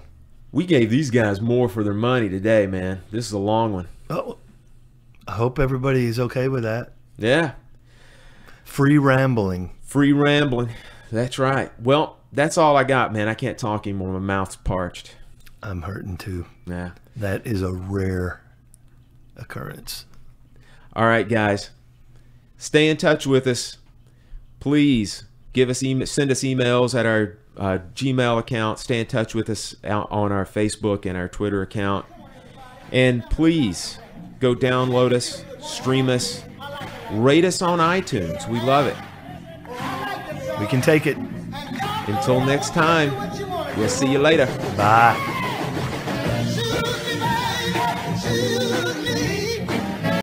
We gave these guys more for their money today, man. This is a long one. Oh, I hope everybody is okay with that. Yeah. Free rambling. Free rambling. That's right. Well, that's all I got, man. I can't talk anymore. My mouth's parched. I'm hurting too. Yeah. That is a rare occurrence. All right, guys, stay in touch with us. Please give us email, send us emails at our uh, Gmail account. Stay in touch with us out on our Facebook and our Twitter account. And please go download us, stream us, rate us on iTunes. We love it. We can take it. Until next time, we'll see you later. Bye.